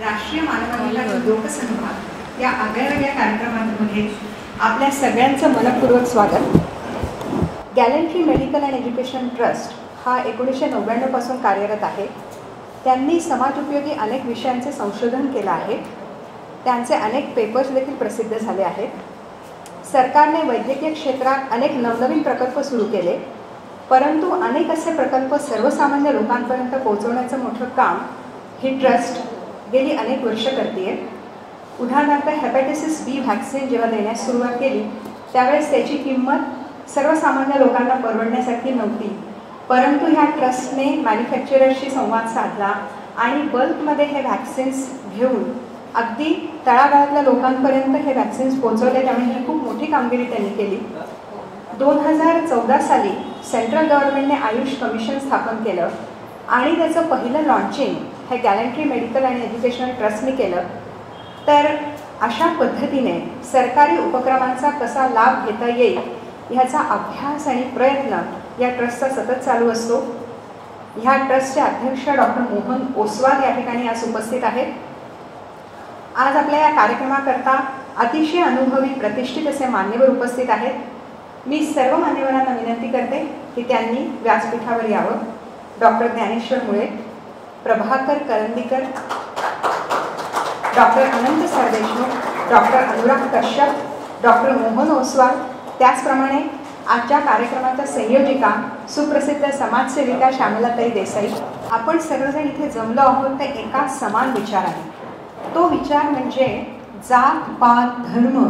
राष्ट्रीय मानवाधिकार लोकसंवाद या आगळ्या कार्यक्रमांमध्ये आपल्या सगळ्यांचं मनपूर्वक स्वागत. Gallantry medical and education trust हा 1999 पासून कार्यरत आहे. त्यांनी समाजोपयोगी अनेक विषयांचे संशोधन केलं आहे. त्यांचे अनेक पेपर्स देखील प्रसिद्ध झाले आहेत. सरकारने वैद्यकीय क्षेत्रात अनेक नवनवीन प्रकल्प सुरू केले, परंतु अनेक असे प्रकल्प सर्वसामान्य लोकांपर्यंत पोहोचवण्याचं मोठं काम ही ट्रस्ट गेली अनेक वर्ष करते. उदाहरणार्थ हेपॅटायटिस B व्हॅक्सिन जेव्हा देण्यास सुरुवात केली त्यावेळेस त्याची किंमत सर्वसामान्य लोकांना परवडण्यासारखी नव्हती, परंतु ह्या ट्रस्टने मॅन्युफॅक्चरर्सशी संवाद साधला आणि बल्कमध्ये हे व्हॅक्सिन्स घेऊन अगदी तळागाळातल्या लोकांपर्यंत हे व्हॅक्सिन्स पोहोचवले. त्यामुळे ही खूप मोठी कामगिरी त्यांनी केली. 2014 साली सेंट्रल गव्हर्नमेंटने आयुष कमिशन स्थापन केलं आणि त्याचं पहिलं लॉन्चिंग हे गॅलंट्री मेडिकल आणि एज्युकेशनल ट्रस्टने केलं. तर अशा पद्धतीने सरकारी उपक्रमांचा कसा लाभ घेता येईल ह्याचा अभ्यास आणि प्रयत्न या ट्रस्टचा सतत चालू असतो. ह्या ट्रस्टचे अध्यक्ष डॉक्टर मोहन ओसवाल या ठिकाणी आज उपस्थित आहेत. आज आपल्या या कार्यक्रमाकरता अतिशय अनुभवी प्रतिष्ठित असे मान्यवर उपस्थित आहेत. मी सर्व मान्यवरांना विनंती करते की त्यांनी व्यासपीठावर यावं. Doctor Dnyaneshwar Mule, Prabhakar Karandikar, doctor Anant Sardeshmukh, doctor Anurag Kashyap, doctor Mohan Oswal, त्याचप्रमाणे आजच्या कार्यक्रमाच्या संयोजिका सुप्रसिद्ध समाजसेविका श्यामलाताई देसाई. आपण सर्वजण इथे जमलो आहोत ते एका समान विचार आहे. तो विचार म्हणजे जात पात धर्म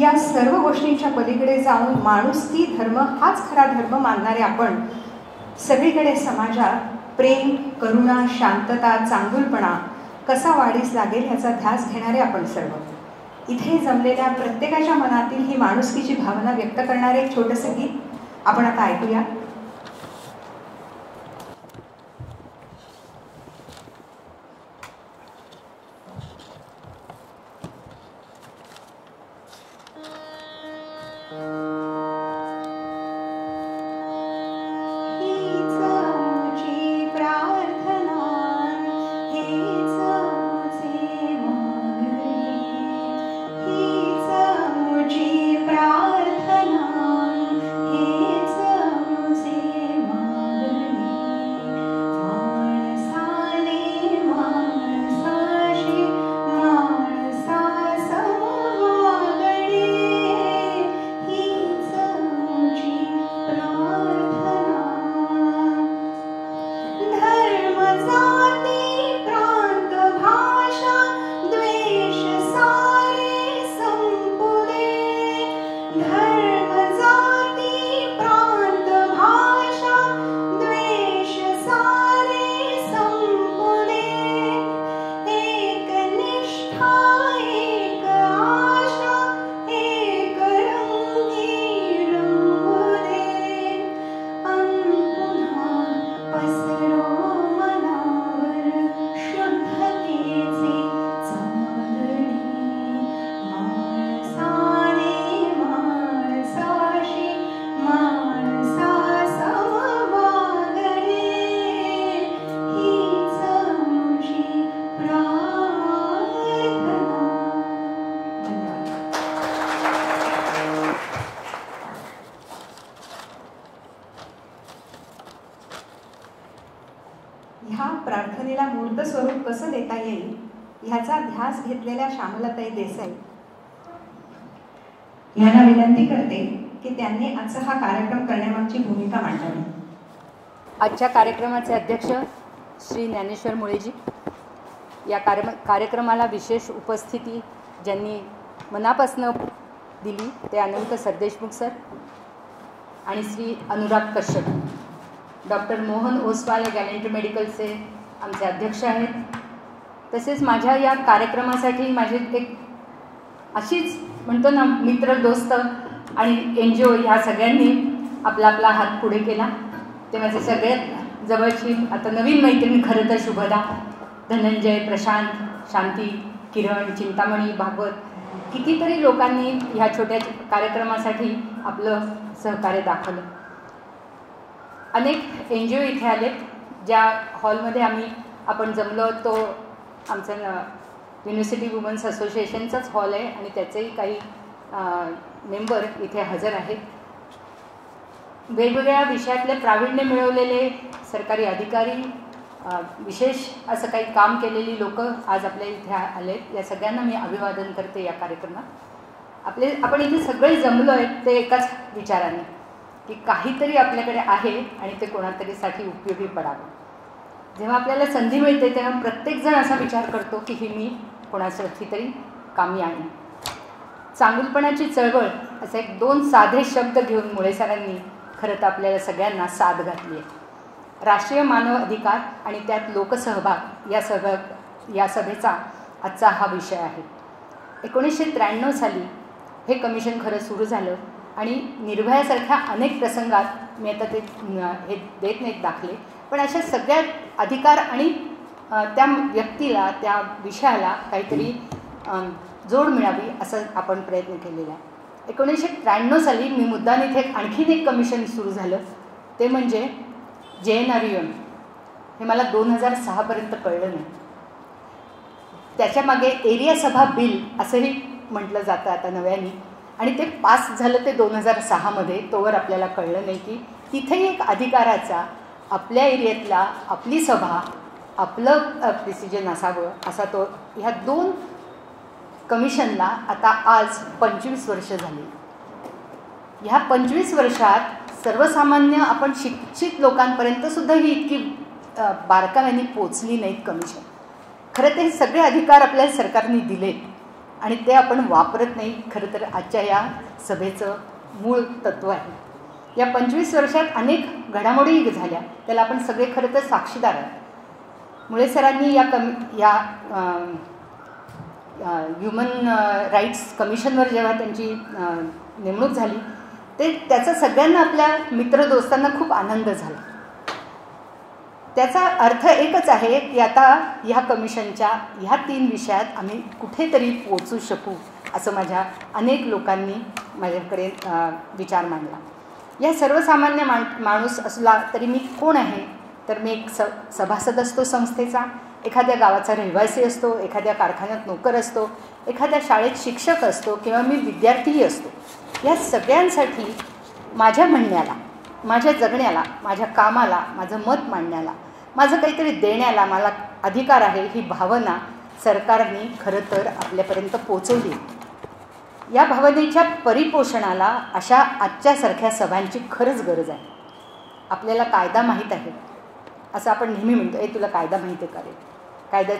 या सर्व गोष्टींच्या पलीकडे जाऊन माणुसकी धर्म हाच खरा धर्म मानणारे आपण सगळीकडे समाजात प्रेम, करुणा, शांतता, चांगुलपणा कसा वाढीस लागेल ह्याचा ध्यास घेणारे आपण सर्व इथे जमलेल्या प्रत्येकाच्या मनातील ही माणुसकीची भावना व्यक्त करणारे एक छोटंसं गीत आपण आता ऐकूया. श्यामलाताई देसाई यांना विनंती करते की त्यांनी आजचा हा कार्यक्रम करण्यामागची भूमिका मांडावी. आजच्या कार्यक्रमाचे अध्यक्ष श्री ज्ञानेश्वर मुळेजी. या कार्यक्रमाला विशेष उपस्थिती ज्यांनी मनापासून दिली ते अनंत सरदेशमुख सर आणि श्री अनुराग कश्यप. डॉक्टर मोहन ओसवाल गॅलंट्री मेडिकलचे आमचे अध्यक्ष आहेत. तसेच माझ्या या कार्यक्रमासाठी माझे एक अशीच म्हणतो ना मित्र, दोस्त आणि NGO ह्या सगळ्यांनी आपला आपला हात पुढे केला. ते माझे सगळ्यात जवळची आता नवीन मैत्रिणी खरं तर शुभदा, धनंजय, प्रशांत, शांती, किरण, चिंतामणी, भागवत कितीतरी लोकांनी ह्या छोट्या कार्यक्रमासाठी आपलं सहकार्य दाखवलं. अनेक NGO इथे आलेत. ज्या हॉलमध्ये आपण जमलो तो आमचं युनिव्हर्सिटी वुमन्स असोसिएशनचाच हॉल आहे आणि त्याचेही काही मेंबर इथे हजर आहेत। वेगवेगळ्या विषयातले प्रावीण्य मिळवलेले सरकारी अधिकारी, विशेष असं काही काम केलेली लोक आज आपल्या इथे आलेत। या सगळ्यांना मी अभिवादन करते। या कार्यक्रमात आपण इथे सगळे जमलो आहेत ते एकाच विचाराने की काहीतरी आपल्याकडे आहे आणि ते कोणातरीसाठी उपयोगी पडावं। जेव्हा आपल्याला संधी मिळते तेव्हा प्रत्येकजण असा विचार करतो की ही मी कोणासाठी तरी कामी आहे। चांगुलपणाची चळवळ असे एक दोन साधे शब्द घेऊन मुळे सरांनी खरं तर आपल्याला सगळ्यांना साथ घातली आहे। राष्ट्रीय मानव अधिकार आणि त्यात लोकसहभाग या सभेचा आजचा हा विषय आहे। 1993 साली हे कमिशन खरं सुरू झालं आणि निर्भयासारख्या अनेक प्रसंगात मी आता ते हे देत नाहीत दाखले, पण अशा सगळ्या अधिकार आणि त्या व्यक्तीला त्या विषयाला काहीतरी जोड मिळावी असं आपण प्रयत्न केलेला आहे। 1993 साली मी मुद्दाने इथे आणखीन एक कमिशन सुरू झालं ते म्हणजे JNRUM। हे मला 2006पर्यंत कळलं नाही। त्याच्यामागे एरिया सभा बिल असंही म्हटलं जातं आता नव्याने आणि ते पास झालं ते 2006मध्ये। तोवर आपल्याला कळलं नाही की तिथेही एक अधिकाराचा आपल्या एरियातला आपली सभा आपलं डिसिजन असावं असा तो ह्या दोन कमिशनला आता आज 25 वर्ष झाली। ह्या 25 वर्षात सर्वसामान्य आपण शिक्षित लोकांपर्यंत सुद्धा ही इतकी बारकाव्याने पोचली नाहीत कमिशन। खरं तर हे सगळे अधिकार आपल्याला सरकारने दिलेत आणि ते आपण वापरत नाही खरं तर आजच्या या सभेचं मूळ तत्त्व आहे। या 25 वर्षात अनेक घडामोडी झाल्या त्याला आपण सगळे खरं तर साक्षीदार आहोत। मुळे सरांनी या ह्युमन राईट्स कमिशनवर जेव्हा त्यांची नेमणूक झाली ते त्याचा सगळ्यांना आपल्या मित्रदोस्तांना खूप आनंद झाला। त्याचा अर्थ एकच आहे की आता ह्या कमिशनच्या ह्या 3 विषयात आम्ही कुठेतरी पोचू शकू असं माझ्या अनेक लोकांनी माझ्याकडे विचार मांडला। या सर्वसामान्य माणूस असला तरी मी कोण आहे तर मी एक सभासद असतो संस्थेचा, एखाद्या गावाचा रहिवासी असतो, एखाद्या कारखान्यात नोकर असतो, एखाद्या शाळेत शिक्षक असतो किंवा मी विद्यार्थीही असतो। या सगळ्यांसाठी माझ्या म्हणण्याला, माझ्या जगण्याला, माझ्या कामाला, माझं मत मांडण्याला, माझं काहीतरी देण्याला मला अधिकार आहे ही भावना सरकारने खरं तर आपल्यापर्यंत पोचवली। या भावनेच्या परिपोषणाला अशा आजच्यासारख्या सभांची खरंच गरज आहे। आपल्याला कायदा माहीत आहे असं आपण नेहमी म्हणतो, हे तुला कायदा माहीत आहे का रे?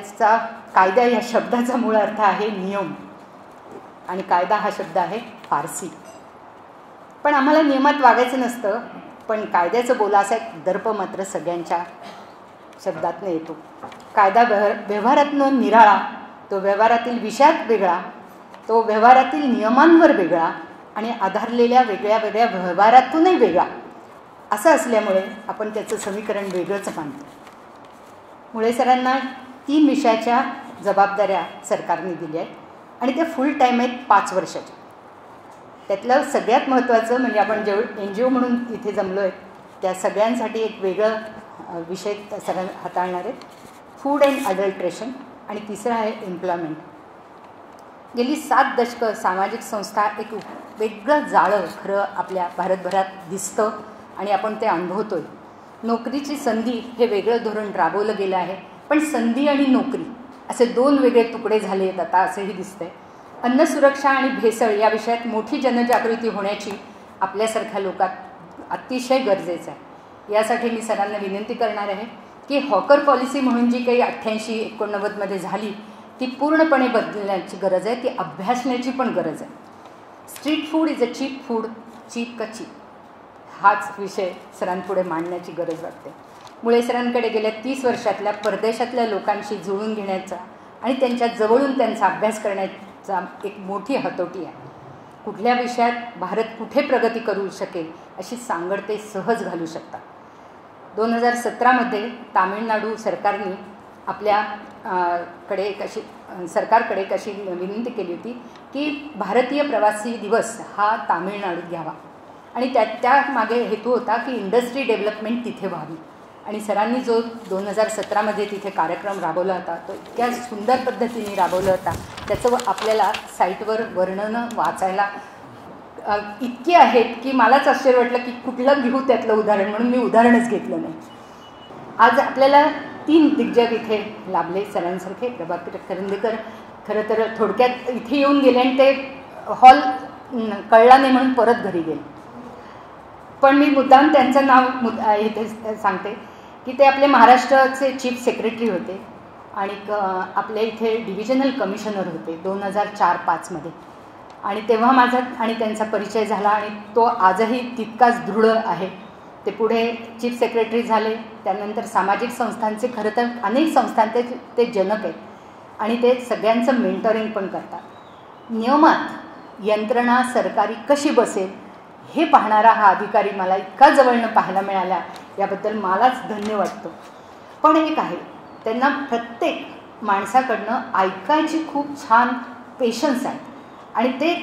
कायदा या शब्दाचा मूळ अर्थ आहे नियम आणि कायदा हा शब्द आहे फारसी। पण आम्हाला नियमात वागायचं नसतं पण कायद्याचं बोला असा एक दर्प मात्र सगळ्यांच्या शब्दातनं येतो। कायदा व्यवहारातनं निराळा, तो व्यवहारातील विषयात वेगळा, तो व्यवहारातील नियमांवर वेगळा आणि आधारलेल्या वेगळ्या वेगळ्या व्यवहारातूनही वेगळा असं असल्यामुळे आपण त्याचं समीकरण वेगळंच मानतो। मुळे सरांना 3 विषयाच्या जबाबदाऱ्या सरकारने दिल्या आहेत आणि ते फुल टाईम आहेत 5 वर्षाच्या। त्यातलं सगळ्यात महत्त्वाचं म्हणजे आपण जेवढे NGO म्हणून इथे जमलो आहे त्या सगळ्यांसाठी एक वेगळं विषय सगळं हाताळणार आहेत, फूड अँड अडल्ट्रेशन, आणि तिसरं आहे एम्प्लॉयमेंट। गेली 7 दशकं सामाजिक संस्था एक वेगळं जाळं खरं आपल्या भारतभरात दिसतं आणि आपण ते अनुभवतो आहे। नोकरीची संधी हे वेगळं धोरण राबवलं गेलं आहे पण संधी आणि नोकरी असे 2 वेगळे तुकडे झाले आहेत आता असंही दिसतंय। अन्नसुरक्षा आणि भेसळ या विषयात मोठी जनजागृती होण्याची आपल्यासारख्या लोकात अतिशय गरजेचं आहे। यासाठी मी सरांना विनंती करणार आहे की हॉकर पॉलिसी म्हणून जी काही 88-89मध्ये झाली ती पूर्णपणे बदलण्याची गरज आहे, ती अभ्यासण्याची पण गरज आहे। Street food is a cheap food, cheap का चीप हाच विषय सरांपुढे मांडण्याची गरज वाटते। मुळे सरांकडे गेल्या 30 वर्षातल्या परदेशातल्या लोकांशी जुळून घेण्याचा आणि त्यांच्या जवळून त्यांचा अभ्यास करण्याचा एक मोठी हातोटी आहे। कुठल्या विषयात भारत कुठे प्रगती करू शकेल अशी सांगड ते सहज घालू शकतात। 2017मध्ये तामिळनाडू सरकारने सरकारकडे एक अशी विनंती केली होती की भारतीय प्रवासी दिवस हा तामिळनाडूत घ्यावा आणि त्यामागे हेतू होता की इंडस्ट्री डेव्हलपमेंट तिथे व्हावी आणि सरांनी जो 2017 मध्ये तिथे कार्यक्रम राबवला होता तो इतक्या सुंदर पद्धतीने राबवला होता, त्याचं आपल्याला साईटवर वर्णन वाचायला इतके आहेत की मलाच आश्चर्य वाटलं की कुठलं घेऊ त्यातलं उदाहरण, म्हणून मी उदाहरणच घेतलं नाही. आज आपल्याला 3 दिग्गज इथे लाभले सरांसारखे. प्रभाकर करंदीकर खरं तर थोडक्यात इथे येऊन गेले आणि ते हॉल कळला नाही म्हणून परत घरी गेले, पण मी मुद्दाम त्यांचं नाव इथे सांगते की ते आपले महाराष्ट्राचे चीफ सेक्रेटरी होते आणि आपले इथे डिव्हिजनल कमिशनर होते 2004-05 मध्ये. आणि तेव्हा माझा आणि त्यांचा परिचय झाला आणि तो आजही तितकाच दृढ आहे. ते पुढे चीफ सेक्रेटरी झाले, त्यानंतर सामाजिक संस्थांचे खरं तर अनेक संस्थांचे ते जनक आहेत आणि ते सगळ्यांचं मेंटरिंग पण करतात. नियमात यंत्रणा सरकारी कशी बसेल हे पाहणारा हा अधिकारी मला इतका जवळनं पाहायला मिळाला याबद्दल मलाच धन्य वाटतो. पण एक आहे, त्यांना प्रत्येक माणसाकडनं ऐकायची खूप छान पेशन्स आहे आणि ते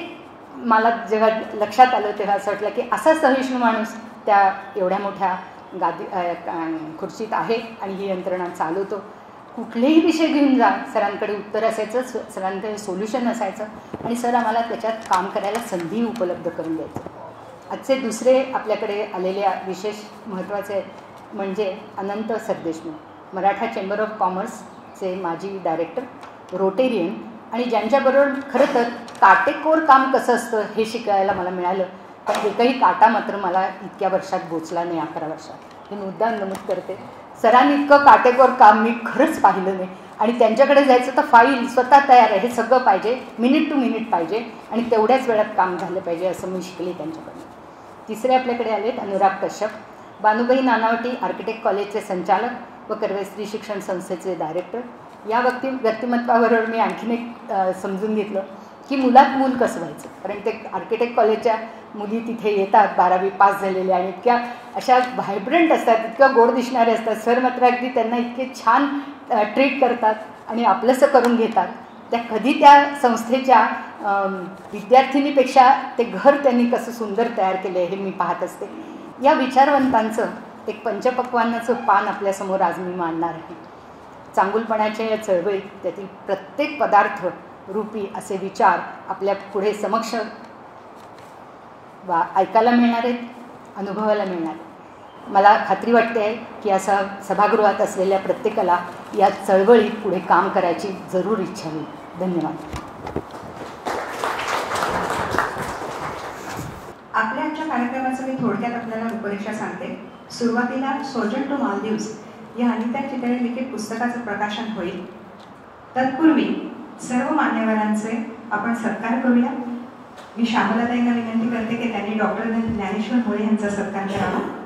मला जेव्हा लक्षात आलं तेव्हा असं वाटलं की असा सहिष्णू माणूस त्या एवढ्या मोठ्या खुर्चीत आहे आणि ही यंत्रणा चालवतो. कुठलेही विषय घेऊन जा, सरांकडे उत्तर असायचं, सरांकडे सोल्युशन असायचं आणि सर आम्हाला त्याच्यात काम करायला संधी उपलब्ध करून द्यायचं. आजचे दुसरे आपल्याकडे आलेले विशेष महत्त्वाचे म्हणजे अनंत सरदेशमुख, मराठा चेंबर ऑफ कॉमर्सचे माजी डायरेक्टर, रोटेरियन आणि ज्यांच्याबरोबर खरं तर काटेकोर काम कसं असतं हे शिकायला मला मिळालं. पण एकही काटा मात्र मला इतक्या वर्षात बोचला नाही, 11 वर्षात, हे मुद्दा नमूद करते. सरांनी इतकं काटेकोर काम मी खरंच पाहिलं नाही आणि त्यांच्याकडे जायचं तर फाईल स्वतः तयार आहे, हे सगळं पाहिजे, मिनिट टू मिनिट पाहिजे आणि तेवढ्याच वेळात काम झालं पाहिजे असं मी शिकले त्यांच्याकडून. तिसरे आपल्याकडे आलेत अनुराग कश्यप, बानुबाई नानावटी आर्किटेक्ट कॉलेजचे संचालक व कर्वे स्त्री शिक्षण संस्थेचे डायरेक्टर. या व्यक्तिमत्वाबरोबर मी आणखीन एक समजून घेतलं की मुलात मूल कसं व्हायचं, कारण ते आर्किटेक्ट कॉलेजच्या मुली तिथे येतात 12वी पास झालेल्या आणि इतक्या अशा व्हायब्रंट असतात, इतक्या गोड दिसणारे असतात. सर मात्र अगदी त्यांना इतके छान ट्रीट करतात आणि आपलंसं करून घेतात. त्या कधी त्या संस्थेच्या विद्यार्थिनीपेक्षा ते घर त्यांनी कसं सुंदर तयार केले हे मी पाहत असते. या विचारवंतांचं एक पंचपक्वांनाचं पान आपल्यासमोर आज मी मांडणार आहे. चांगुलपणाच्या या चळवळीत त्यातील प्रत्येक पदार्थ रूपी असे विचार आपल्या पुढे समक्ष वा ऐकायला मिळणार आहेत, अनुभवायला मिळणार आहेत. मला खात्री वाटते आहे की असा सभागृहात असलेल्या प्रत्येकाला या चळवळीत पुढे काम करायची जरूर इच्छा होईल. धन्यवाद. आपल्या आजच्या कार्यक्रमाचं मी थोडक्यात आपल्याला रूपरेषा सांगते. सुरुवातीला सोजन टू मालदीव्स या अनिता चितळे लिखित पुस्तकाचं प्रकाशन होईल. तत्पूर्वी सर्व मान्यवरांचे आपण सत्कार करूया. मी श्यामलताईंना विनंती करते की त्यांनी डॉक्टर ज्ञानेश्वर मुळे यांचा सत्कार करावा.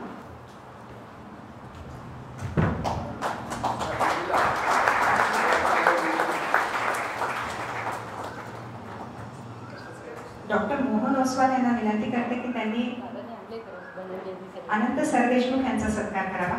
डॉक्टर मोहन ओसवाल यांना विनंती करते की त्यांनी अनंत सरदेशमुख यांचा सत्कार करावा.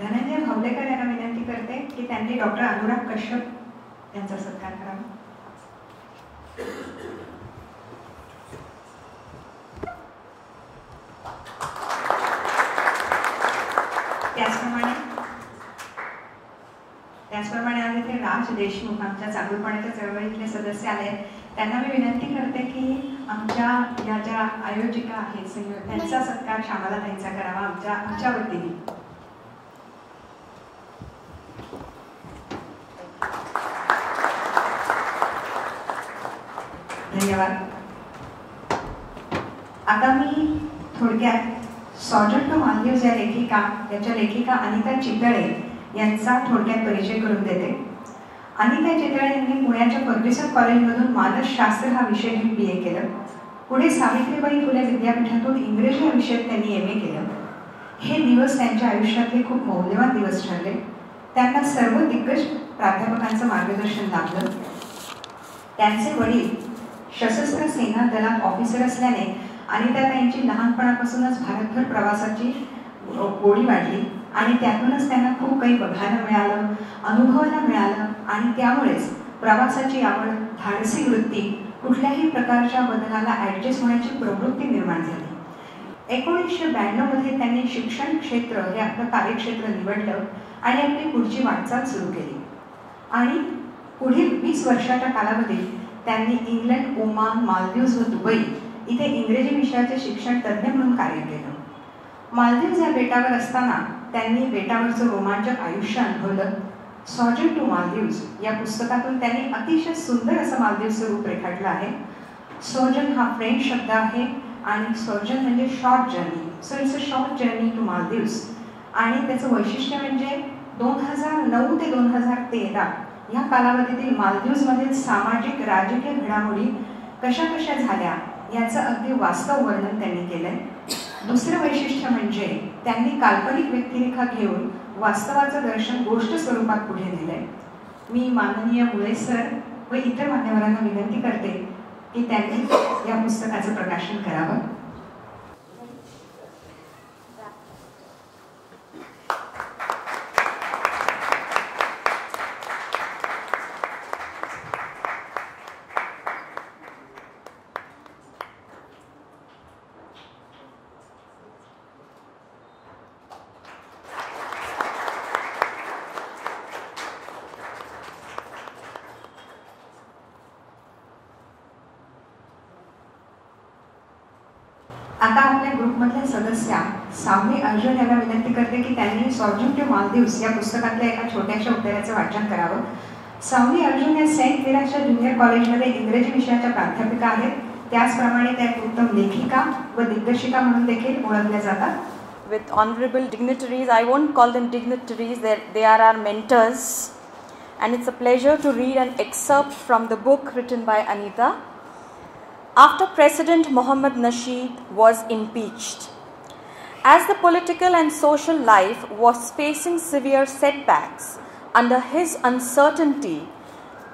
धनंजय भावलेकर यांना विनंती करते की त्यांनी डॉक्टर अनुराग कश्यप यांचा सत्कार करावा. त्याचप्रमाणे आम्ही ते राज देशमुख आमच्या चांगुलपणाच्या चळवळीतले सदस्य आले, त्यांना मी विनंती करते की आमच्या या ज्या आयोजिका आहेत त्यांचा सत्कार श्यामलाताईंचा करावा आमच्या वतीने. धन्यवाद. आता मी थोडक्यात सॉजन टू मालदीव्स या याच्या लेखिका अनिता चितळे यांचा थोडक्यात परिचय करून देते. अनिता चितळे यांनी पुण्याच्या फर्ग्युसन कॉलेजमधून मानसशास्त्र हा विषय घेऊन BA केलं. पुढे सावित्रीबाई फुले विद्यापीठातून इंग्रजी या विषयात त्यांनी MA केलं. हे दिवस त्यांच्या आयुष्यातले खूप मौल्यवान दिवस ठरले. त्यांना सर्व दिग्गज प्राध्यापकांचं मार्गदर्शन लाभलं. त्यांचे वडील सशस्त्र सेना दलात ऑफिसर असल्याने अनिताताईंची लहानपणापासूनच भारतभर प्रवासाची गोडी वाढली आणि त्यातूनच त्यांना खूप काही बघायला मिळालं, अनुभवायला मिळालं आणि त्यामुळेच प्रवासाची आवड, धाडसी वृत्ती, कुठल्याही प्रकारच्या बदलाला ॲडजस्ट होण्याची प्रवृत्ती निर्माण झाली. 1992 मध्ये त्यांनी शिक्षण क्षेत्र हे आपलं कार्यक्षेत्र निवडलं आणि आपली पुढची वाटचाल सुरू केली आणि पुढील 20 वर्षाच्या कालावधीत त्यांनी इंग्लंड, ओमान, मालदीव्स व दुबई इथे इंग्रजी विषयाचे शिक्षण तज्ज्ञ म्हणून कार्य केलं. मालदीव्स या बेटावर असताना त्यांनी बेटावरचं रोमांचक आयुष्य अनुभवलं. सॉजन टू मालदीव्स या पुस्तकातून त्यांनी अतिशय सुंदर असं मालदीव्सचं रूप रेखाटलं आहे. सॉजन हा फ्रेंच शब्द आहे आणि सॉजन म्हणजे short journey, so it's a short journey to Maldives. आणि त्याचं वैशिष्ट्य म्हणजे 2009 ते 2013 या कालावधीतील मालदीव्समधील सामाजिक, राजकीय घडामोडी कशा कशा झाल्या याचं अगदी वास्तव वर्णन त्यांनी केलंय. दुसरं वैशिष्ट्य म्हणजे त्यांनी काल्पनिक व्यक्तिरेखा घेऊन वास्तवाचं दर्शन गोष्ट स्वरूपात पुढे नेलंय. मी माननीय मुळे सर व इतर मान्यवरांना विनंती करते की त्यांनी या पुस्तकाचं प्रकाशन करावं. आता आपल्या ग्रुपमधल्या सदस्या सावनी अर्जुन यांना विनंती करते की त्यांनी सॉर्जिंग टू मालदीव्स या पुस्तकातल्या एका छोट्याशा उत्तराचं वाचन करावं. सावनी अर्जुन या सेंट विराजच्या ज्युनियर कॉलेजमध्ये इंग्रजी विषयाच्या प्राध्यापिका आहेत. त्याचप्रमाणे त्या उत्तम लेखिका व दिग्दर्शिका म्हणून देखील ओळखल्या जातात. With honourable dignitaries, I won't call them dignitaries, they are our mentors and it's a pleasure to read an excerpt from the book written by Anita. After President Nasheed was impeached, as the political and social life was facing severe setbacks under his uncertainty,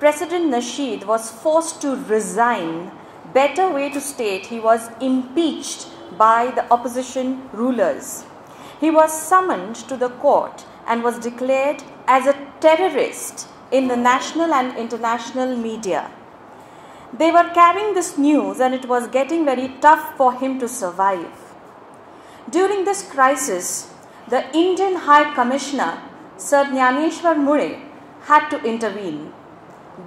President Nasheed was forced to resign. Better way to state, he was impeached by the opposition rulers. He was summoned to the court and was declared as a terrorist in the national and international media. They were carrying this news and it was getting very tough for him to survive. During this crisis, the Indian High Commissioner, Sir Dnyaneshwar Mulay, had to intervene.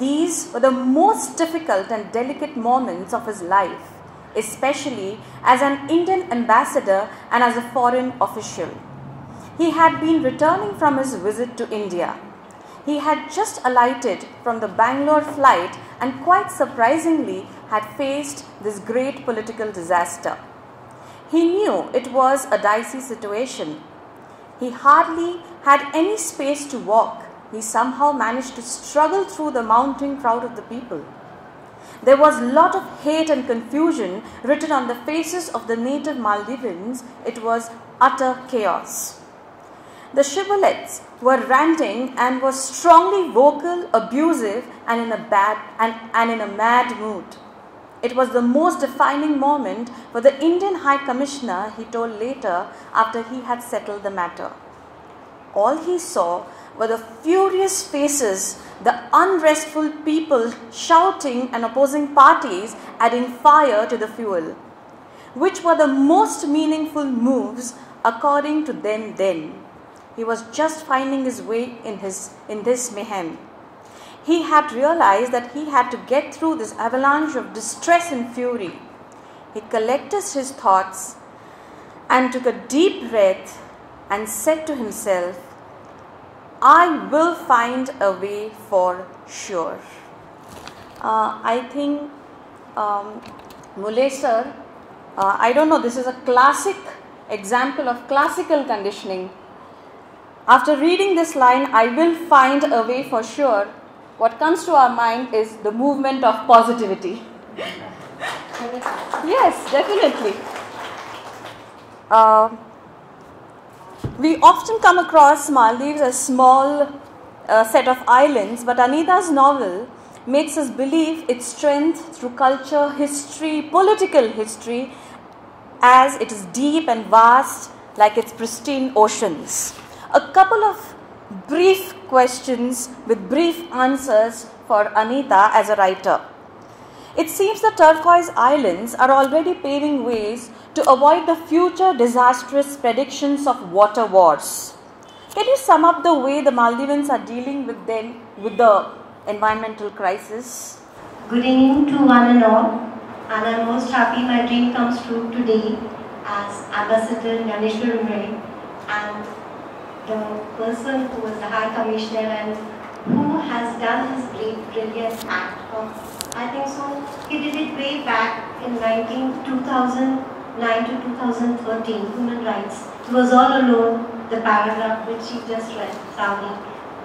These were the most difficult and delicate moments of his life, especially as an Indian ambassador and as a foreign official. He had been returning from his visit to India. He had just alighted from the Bangalore flight and quite surprisingly had faced this great political disaster. He knew it was a dicey situation. He hardly had any space to walk. He somehow managed to struggle through the mounting crowd of the people. There was a lot of hate and confusion written on the faces of the native Maldivians. It was utter chaos. The shibboleths were ranting and were strongly vocal, abusive and in a mad mood. It was the most defining moment for the Indian High Commissioner, he told later after he had settled the matter. All he saw were the furious faces, the unrestful people shouting and opposing parties, adding fire to the fuel, which were the most meaningful moves according to them then. He was just finding his way in this mayhem. He had realized that he had to get through this avalanche of distress and fury. He collected his thoughts and took a deep breath and said to himself, I will find a way for sure. I think Mulay sir, I don't know, this is a classic example of classical conditioning. After reading this line, I will find a way for sure, what comes to our mind is the movement of positivity. Yes, definitely. We often come across Maldives as a small set of islands, but Anita's novel makes us believe its strength through culture, history, political history, as it is deep and vast, like its pristine oceans. A couple of brief questions with brief answers for Anita as a writer. It seems the turquoise islands are already paving ways to avoid the future disastrous predictions of water wars. Can you sum up the way the Maldivians are dealing with the environmental crisis? Good evening to one and all, and I'm most happy my dream comes true today as Ambassador Dnyaneshwar Mulay and the person who was the High Commissioner and who has done his great brilliant act of, I think so, he did it way back in 2009 to 2013, Human Rights. He was all alone. The paragraph which she just read, Sami,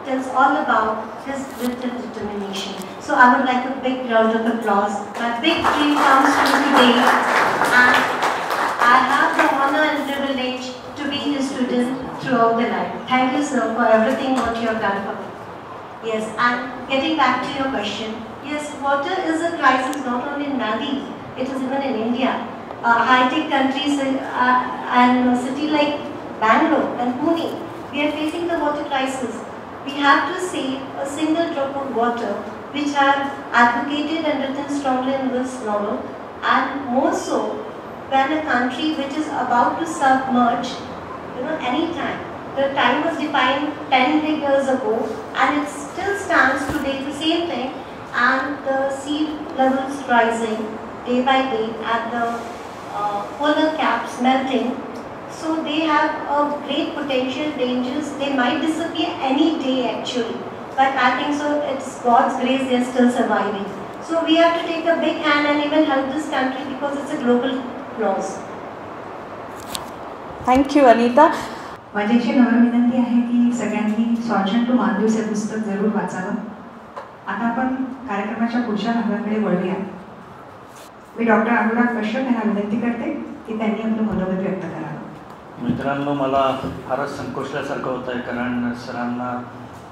tells all about his little determination. So I would like a big round of applause. My big dream comes true today, and I have the honor and privilege to be his student throughout the life. Thank you, sir, for everything what you have done for me. Yes, and getting back to your question, yes, water is a crisis not only in Maldives, it is even in India. High-tech countries and a city like Bangalore and Pune, we are facing the water crisis. We have to save a single drop of water, which are advocated and written strongly in this novel, and more so when a country which is about to submerge, any time. The time was defined 10 years ago, and it still stands today, the same thing, and the sea levels rising day by day, and the polar caps melting. So they have a great potential dangers. They might disappear any day actually. But I think so it's God's grace they are still surviving. So we have to take a big hand and even help this country because it's a global loss. Thank you, Anita. माझ्याशी नम्र विनंती आहे की सगळ्यांनी solution to Maldives हे पुस्तक जरूर वाचावं. आता आपण कार्यक्रमाच्या पुढच्या भागाकडे वळूया. मी डॉक्टर अनुराग कश्यप यांना विनंती करते की त्यांनी आपलं मनोगत व्यक्त करावं. मित्रांनो, मला फारच संकोचल्यासारखं होतं आहे, कारण सरांना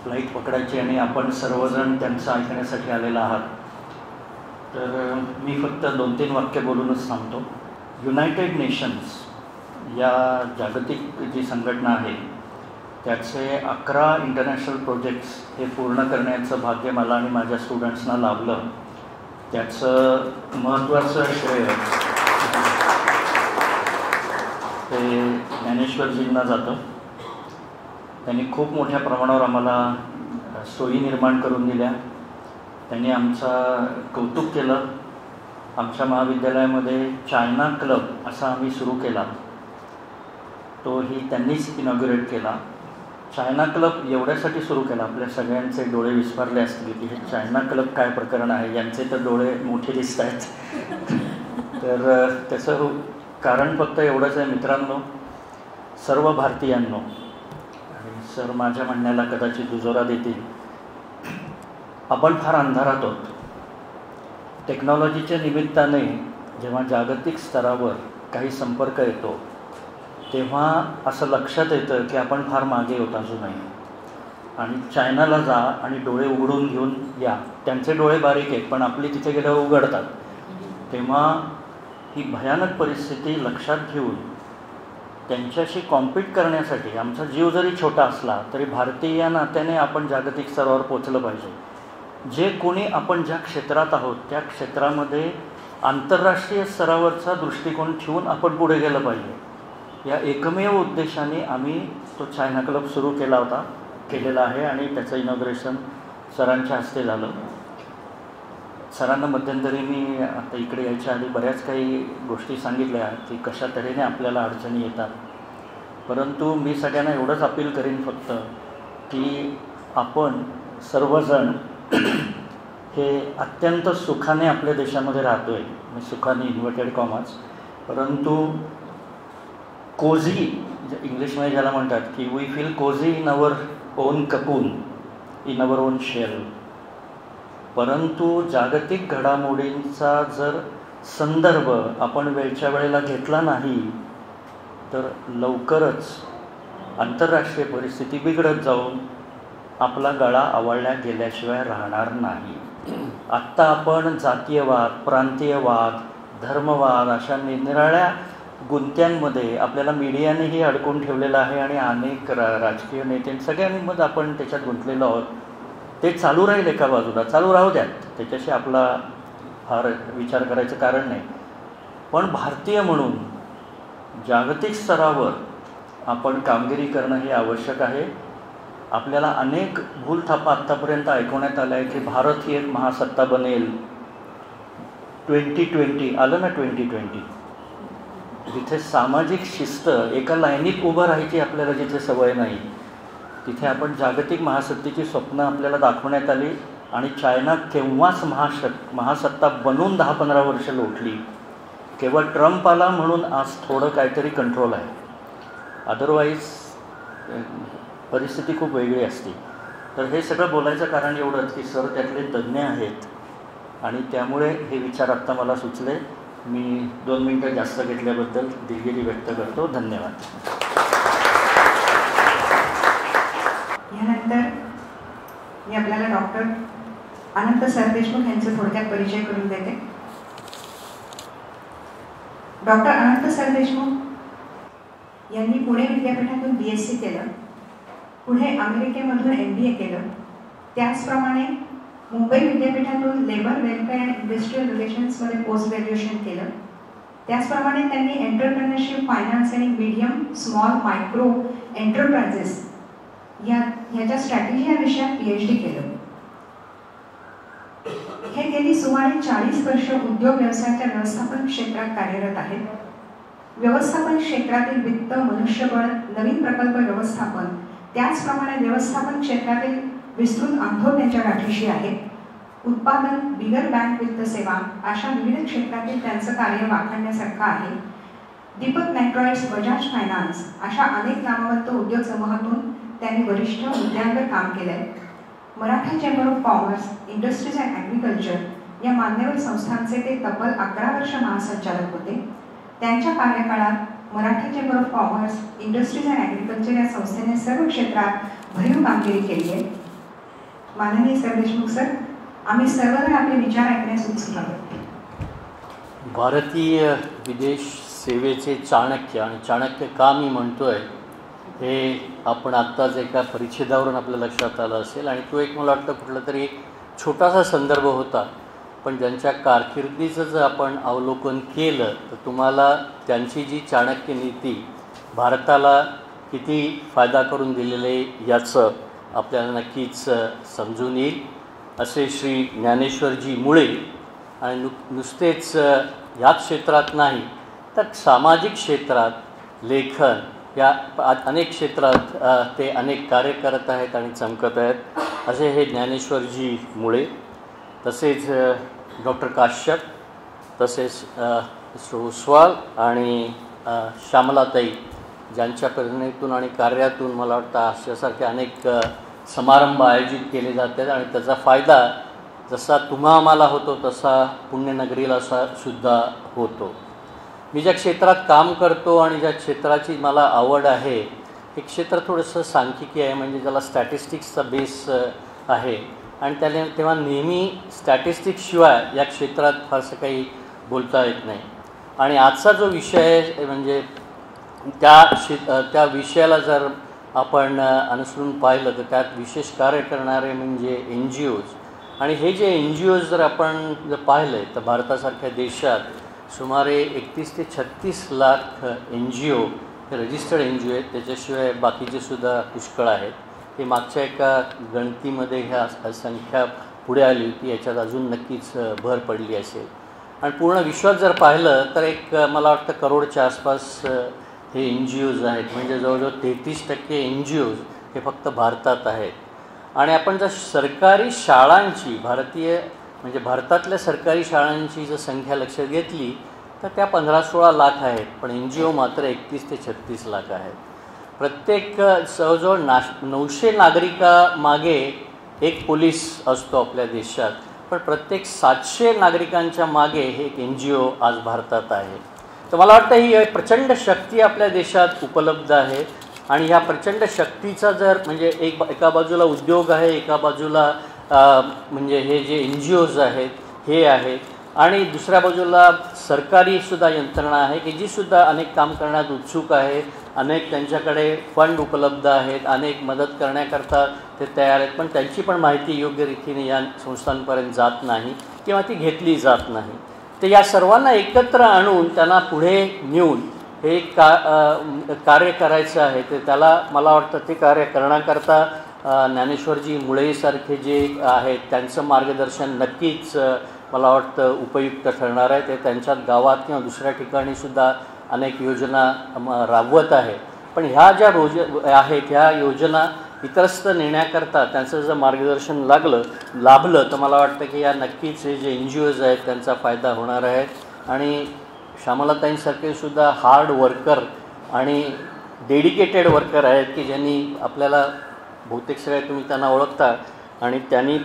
फ्लाईट पकडायची आणि आपण सर्वजण त्यांचं ऐकण्यासाठी आलेला आहात. तर मी फक्त 2-3 वाक्य बोलूनच सांगतो. युनायटेड नेशन्स या जागतिक जी संघटना आहे त्याचे 11 इंटरनॅशनल प्रोजेक्ट्स हे पूर्ण करण्याचं भाग्य मला आणि माझ्या स्टुडंट्सना लाभलं. त्याचं महत्त्वाचं श्रेय ते ज्ञानेश्वरजींना जातं. त्यांनी खूप मोठ्या प्रमाणावर आम्हाला सोयी निर्माण करून दिल्या. त्यांनी आमचं कौतुक केलं. आमच्या महाविद्यालयामध्ये चायना क्लब असा आम्ही सुरू केला, तोही त्यांनीच इनॉग्युरेट केला. चायना क्लब एवढ्यासाठी सुरू केला, आपल्या सगळ्यांचे डोळे विस्फारले असतील की हे चायना क्लब काय प्रकरण आहे, यांचे तर डोळे मोठे दिसत आहेत. तर त्याचं कारण फक्त एवढंच आहे मित्रांनो, सर्व भारतीयांनो, आणि सर माझ्या म्हणण्याला कदाचित दुजोरा देतील, आपण फार अंधारात आहोत. टेक्नॉलॉजीच्या निमित्ताने जेव्हा जागतिक स्तरावर काही संपर्क येतो तेव्हा असं लक्षात येतं की आपण फार मागे होत अजूनही. आणि चायनाला जा आणि डोळे उघडून घेऊन या, त्यांचे डोळे बारीक आहेत पण आपली तिथे गेल्यावर उघडतात. तेव्हा ही भयानक परिस्थिती लक्षात घेऊन त्यांच्याशी कॉम्पीट करण्यासाठी आमचा जीव जरी छोटा असला तरी भारतीय नात्याने आपण जागतिक स्तरावर पोचलं पाहिजे. जे कोणी आपण ज्या क्षेत्रात आहोत त्या क्षेत्रामध्ये आंतरराष्ट्रीय स्तरावरचा दृष्टिकोन ठेवून आपण पुढे गेलं पाहिजे. या एकमेव उद्देशाने आम्ही तो चायना क्लब सुरू केला होता, केलेला आहे, आणि त्याचं इनॉग्रेशन सरांच्या हस्ते झालं. सरांना मध्यंतरी मी आता इकडे यायच्या आधी बऱ्याच काही गोष्टी सांगितल्या की कशा तऱ्हेने आपल्याला अडचणी येतात, परंतु मी सगळ्यांना एवढंच अपील करीन फक्त की आपण सर्वजण हे अत्यंत सुखाने आपल्या देशामध्ये राहतो आहे, मी सुखाने इन्व्हर्टेड कॉमाच, परंतु कोझी इंग्लिशमध्ये ज्याला म्हणतात की we feel cosy in our own cocoon, in our own shell. परंतु जागतिक घडामोडींचा जर संदर्भ आपण वेळच्या वेळेला घेतला नाही तर लवकरच आंतरराष्ट्रीय परिस्थिती बिघडत जाऊन आपला गळा आवळल्या गेल्याशिवाय राहणार नाही. आत्ता आपण जातीयवाद, प्रांतीयवाद, धर्मवाद अशा निरनिराळ्या गुंत्यांमध्ये आपल्याला मीडियानेही अडकून ठेवलेलं आहे आणि अनेक राजकीय नेते सगळ्यांनी मग आपण त्याच्यात गुंतलेलो आहोत. ते चालू राहील एका बाजूला, चालू राहू द्या, त्याच्याशी आपला फार विचार करायचं कारण नाही. पण भारतीय म्हणून जागतिक स्तरावर आपण कामगिरी करणं हे आवश्यक आहे. आपल्याला अनेक भूलथापा आत्तापर्यंत ऐकवण्यात आल्या आहे की भारत ही एक महासत्ता बनेल. 2020 आलं ना, 2020 जिथे सामाजिक शिस्त एका लाईनीत उभं राहायची आपल्याला जिथे सवय नाही तिथे आपण जागतिक महासत्तेची स्वप्न आपल्याला दाखवण्यात आली. आणि चायना केव्हाच महासत्ता बनून 10-15 वर्ष लोटली. केवळ ट्रम्प आला म्हणून आज थोडं काहीतरी कंट्रोल आहे, अदरवाईज परिस्थिती खूप वेगळी असते. तर हे सगळं बोलायचं कारण एवढंच की सर त्यातले तज्ज्ञ आहेत आणि त्यामुळे हे विचार आत्ता मला सुचले. मी 2 मिनिटं जास्त घेतल्याबद्दल दिलगिरी व्यक्त करतो. धन्यवाद. यानंतर मी आपल्याला डॉक्टर अनंत सरदेशमुख यांचा थोडक्यात परिचय करून देते. डॉक्टर अनंत सरदेशमुख यांनी पुणे विद्यापीठातून BSc केलं, पुढे अमेरिकेमधून MBA केलं. त्याचप्रमाणे मुंबई विद्यापीठातून लेबर वेलफेअर अँड इंडस्ट्रियल रिलेशन्समध्ये पोस्ट ग्रॅज्युएशन केलं. त्याचप्रमाणे त्यांनी एंटरप्रेन्योरशिप, फायनान्स आणि मीडियम स्मॉल मायक्रो एंटरप्राइजेस ह्याच्या स्ट्रॅटेजी या विषयात PhD केलं. हे गेली सुमारे 40 वर्ष उद्योग व्यवसायाच्या व्यवस्थापन क्षेत्रात कार्यरत आहेत. व्यवस्थापन क्षेत्रातील वित्त, मनुष्यबळ, नवीन प्रकल्प व्यवस्थापन, त्याचप्रमाणे व्यवस्थापन क्षेत्रातील विस्तृत अनुभव त्यांच्या गाठीशी आहे. उत्पादन, बिगर बँक वित्त सेवा अशा विविध क्षेत्रातील त्यांचं कार्य वाखाणण्यासारखं आहे. दीपक नायट्रॉइड्स, बजाज फायनान्स अशा अनेक नामवंत उद्योग समूहातून त्यांनी वरिष्ठ मुद्द्यांवर काम केलं आहे. Maratha chamber of commerce, industries and agriculture या मान्यवर संस्थांचे ते तब्बल 11 वर्ष महासंचालक होते. त्यांच्या कार्यकाळात Maratha chamber of commerce, industries and agriculture या संस्थेने सर्व क्षेत्रात भरीव कामगिरी केली आहे. माननीय सरदेशमुख सर, आम्ही सर्वांना आपले विचार ऐकण्यास उत्सुक आहोत. भारतीय विदेश सेवेचे चाणक्य, आणि चाणक्य का मी म्हणतोय हे आपण आत्ताच एका परिच्छेदावरून आपल्या लक्षात आलं असेल. आणि तो एक मला वाटतं कुठला तरी एक छोटासा संदर्भ होता, पण ज्यांच्या कारकिर्दीचं जर आपण अवलोकन केलं तर तुम्हाला त्यांची जी चाणक्य नीती भारताला किती फायदा करून दिलेले याचं आपल्याला नक्कीच समजून येईल. असे श्री ज्ञानेश्वरजी मुळे आणि नुसतेच ह्या क्षेत्रात नाही तर सामाजिक क्षेत्रात, लेखन या अनेक क्षेत्रात ते अनेक कार्य करत आहेत आणि चमकत आहेत. असे हे ज्ञानेश्वरजी मुळे, तसेच डॉक्टर काश्यप, तसेच ओसवाल आणि श्यामलाताई ज्यांच्या प्रेरणेतून आणि कार्यातून मला वाटतं अशासारखे अनेक समारंभ आयोजित केले जातात आणि त्याचा फायदा जसा तुम्हा आम्हाला होतो तसा पुण्यनगरीला सुद्धा होतो. मी ज्या क्षेत्रात काम करतो आणि ज्या क्षेत्राची मला आवड आहे हे क्षेत्र थोडंसं सांख्यिकी आहे, म्हणजे ज्याला स्टॅटिस्टिक्सचा बेस आहे. आणि त्याला तेव्हा नेहमी स्टॅटिस्टिक्सशिवाय या क्षेत्रात फारसं काही बोलता येत नाही. आणि आजचा जो विषय आहे म्हणजे त्या विषयाला जर आपण अनुसरून पाहिलं तर त्यात विशेष कार्य करणारे म्हणजे NGOज. आणि हे जे NGOज जर आपण जर पाहिले तर भारतासारख्या देशात सुमारे 31 ते 36 लाख NGO हे रजिस्टर्ड NGO आहेत. त्याच्याशिवाय बाकीचेसुद्धा पुष्कळ आहेत. हे मागच्या एका गणतीमध्ये ह्या संख्या पुढे आली होती, याच्यात अजून नक्कीच भर पडली असेल. आणि पूर्ण विश्वात जर पाहिलं तर एक मला वाटतं करोडच्या आसपास हे NGOज आहेत, म्हणजे जवळजवळ 33% NGOज हे फक्त भारतात आहेत. आणि आपण जर सरकारी शाळांची भारतीय म्हणजे भारतातल्या सरकारी शाळांची जर संख्या लक्षात घेतली तर त्या 15-16 लाख आहेत, पण NGO मात्र 31 ते 36 लाख आहेत. प्रत्येक जवळजवळ 900 नागरिकामागे एक पोलीस असतो आपल्या देशात, पण प्रत्येक 700 नागरिकांच्या मागे हे एक NGO आज भारतात आहे. तर मला वाटतं ही प्रचंड शक्ती आपल्या देशात उपलब्ध आहे. आणि ह्या प्रचंड शक्तीचा जर म्हणजे एका बाजूला उद्योग आहे, एका बाजूला म्हणजे हे जे NGOज आहेत हे आहेत, आणि दुसऱ्या बाजूला सरकारीसुद्धा यंत्रणा आहे की जीसुद्धा अनेक काम करण्यात उत्सुक आहे, अनेक त्यांच्याकडे फंड उपलब्ध आहेत, अनेक मदत करण्याकरता ते तयार आहेत, पण त्यांची पण माहिती योग्य रीतीने या संस्थांपर्यंत जात नाही किंवा ती घेतली जात नाही. तर या सर्वांना एकत्र आणून त्यांना पुढे नेऊन हे कार्य करायचं आहे. ते त्याला मला वाटतं ते कार्य करण्याकरता ज्ञानेश्वरजी मुळेसारखे जे आहेत त्यांचं मार्गदर्शन नक्कीच मला वाटतं उपयुक्त ठरणार आहे. ते त्यांच्या गावात किंवा दुसऱ्या ठिकाणीसुद्धा अनेक योजना राबवत आहे, पण ह्या ज्या आहेत ह्या योजना इतरस्त नेण्याकरता त्यांचं जर मार्गदर्शन लाभलं तर मला वाटतं की या नक्कीच हे जे एन जी ओज आहेत त्यांचा फायदा होणार आहे. आणि श्यामलाताईंसारखेसुद्धा हार्ड वर्कर आणि डेडिकेटेड वर्कर आहेत की ज्यांनी आपल्याला बहुतेक सगळे तुम्ही त्यांना ओळखता आणि त्यांनी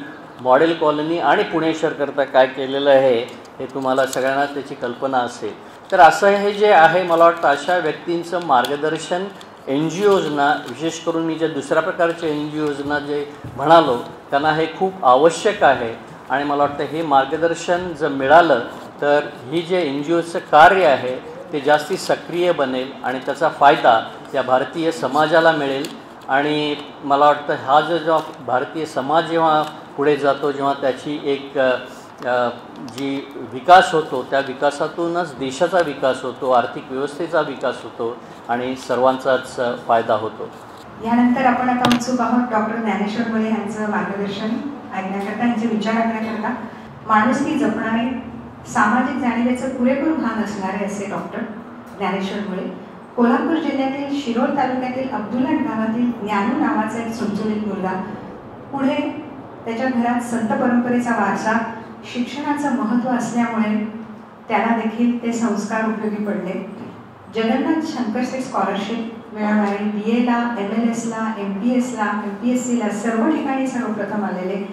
मॉडेल कॉलनी आणि पुणे शहरकरता काय केलेलं आहे हे तुम्हाला सगळ्यांना त्याची कल्पना असेल. तर असं हे जे आहे मला वाटतं अशा व्यक्तींचं मार्गदर्शन एन जी ओजना, विशेष करून मी जे दुसऱ्या प्रकारचे एन जी ओजना जे म्हणालो त्यांना हे खूप आवश्यक आहे. आणि मला वाटतं हे मार्गदर्शन जर मिळालं तर ही जे एन जी ओचं कार्य आहे ते जास्ती सक्रिय बनेल आणि त्याचा फायदा त्या भारतीय समाजाला मिळेल. आणि मला वाटतं हा जो जेव्हा भारतीय समाज जेव्हा पुढे जातो, जेव्हा त्याची एक जी विकास होतो त्या विकासातूनच देशाचा विकास होतो, आर्थिक व्यवस्थेचा विकास होतो आणि सर्वांचाच फायदा होतो. यानंतर आपण आता उत्सुक आहोत डॉक्टर ज्ञानेश्वर मुळे यांचं मार्गदर्शन ऐकण्याकरता, यांचे विचार ऐकण्याकरता. माणुसकी जपणारे, सामाजिक जाणीवेचं पुरेपूर भान असणारे असे डॉक्टर ज्ञानेश्वर मुळे कोल्हापूर जिल्ह्यातील शिरोळ तालुक्यातील अब्दुलट गावातील ज्ञानू नावाचा एक सुंचुलीत मुलगा पुढे त्याच्या घरात संत परंपरेचा वारसा, शिक्षणाचं महत्त्व असल्यामुळे त्याला देखील ते संस्कार उपयोगी पडले. जगन्नाथ शंकरसे स्कॉलरशिप मिळवणारे, बी एला, MLSला, MPSला, MPSCला सर्व ठिकाणी सर्वप्रथम आलेले,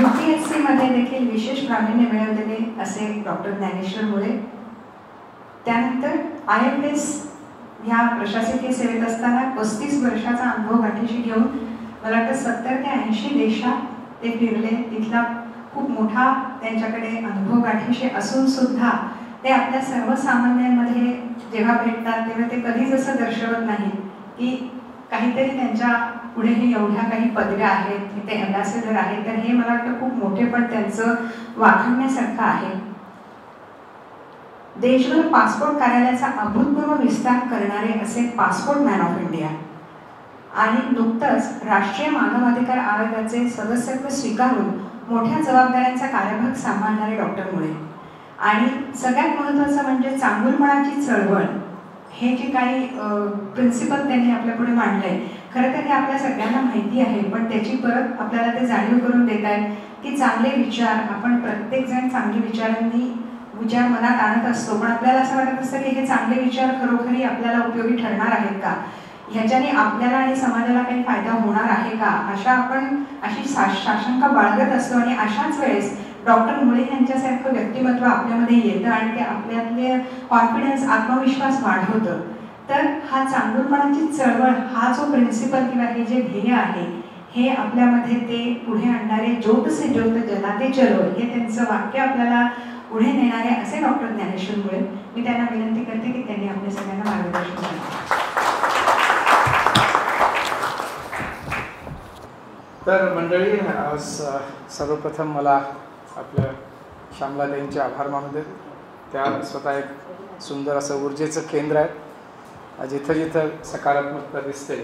UPSCमध्ये देखील विशेष प्रावीण्य मिळवलेले असे डॉक्टर ज्ञानेश्वर मुळे. त्यानंतर IMS ह्या प्रशासकीय सेवेत असताना 35 वर्षाचा अनुभव गाठीशी घेऊन मला वाटतं 70 ते 80 देशात ते फिरले. तिथला खूप मोठा त्यांच्याकडे अनुभव गाठीशी असूनसुद्धा ते आपल्या सर्वसामान्यांमध्ये जेव्हा भेटतात तेव्हा ते कधीच असं दर्शवत नाही की काहीतरी त्यांच्या पुढे हे एवढ्या काही पदव्या आहेत, ते अँबॅसेडर आहेत. तर हे मला वाटतं खूप मोठे पण त्यांचं वाखाणण्यासारखं आहे. देशभर पासपोर्ट कार्यालयाचा अभूतपूर्व विस्तार करणारे असे पासपोर्ट मॅन ऑफ इंडिया. आणि नुकतंच राष्ट्रीय मानवाधिकार आयोगाचे सदस्यत्व स्वीकारून मोठ्या जबाबदाऱ्यांचा कार्यभाग सांभाळणारे डॉक्टर मुळे. आणि सगळ्यात महत्त्वाचं म्हणजे चांगुलपणाची चळवळ, हे जे काही प्रिन्सिपल त्यांनी आपल्यापुढे मांडलंय, खरं तर हे आपल्या सगळ्यांना माहिती आहे, पण त्याची परत आपल्याला ते जाणीव करून देत आहेत की चांगले विचार, आपण प्रत्येकजण चांगले विचार मनात आणत असतो, पण आपल्याला असं वाटत असतं की हे चांगले विचार खरोखरी आपल्याला उपयोगी ठरणार आहेत का, ह्याच्याने आपल्याला आणि समाजाला काही फायदा होणार आहे का, अशी साशंका बाळगत असतो. आणि अशाच वेळेस डॉक्टर मुळे यांच्यासारखं व्यक्तिमत्व आपल्यामध्ये येतं आणि ते आपल्यातले कॉन्फिडन्स, आत्मविश्वास वाढवतं. तर हा चांगुलपणाची चळवळ, हा जो प्रिन्सिपल किंवा हे जे ध्येय आहे हे आपल्यामध्ये ते पुढे आणणारे, ज्योत से ज्योत जलाते चलो, हे त्यांचं वाक्य आपल्याला पुढे नेणारे असे डॉक्टर ज्ञानेश्वर मुळे. मी त्यांना विनंती करते की त्यांनी आपल्या सगळ्यांना मार्गदर्शन करावं. तर मंडळी, आज सर्वप्रथम मला आपल्या श्यामलाताईंचे आभार मानू देत. त्या स्वतः एक सुंदर असं ऊर्जेचं केंद्र आहे. जिथं जिथं सकारात्मकता दिसते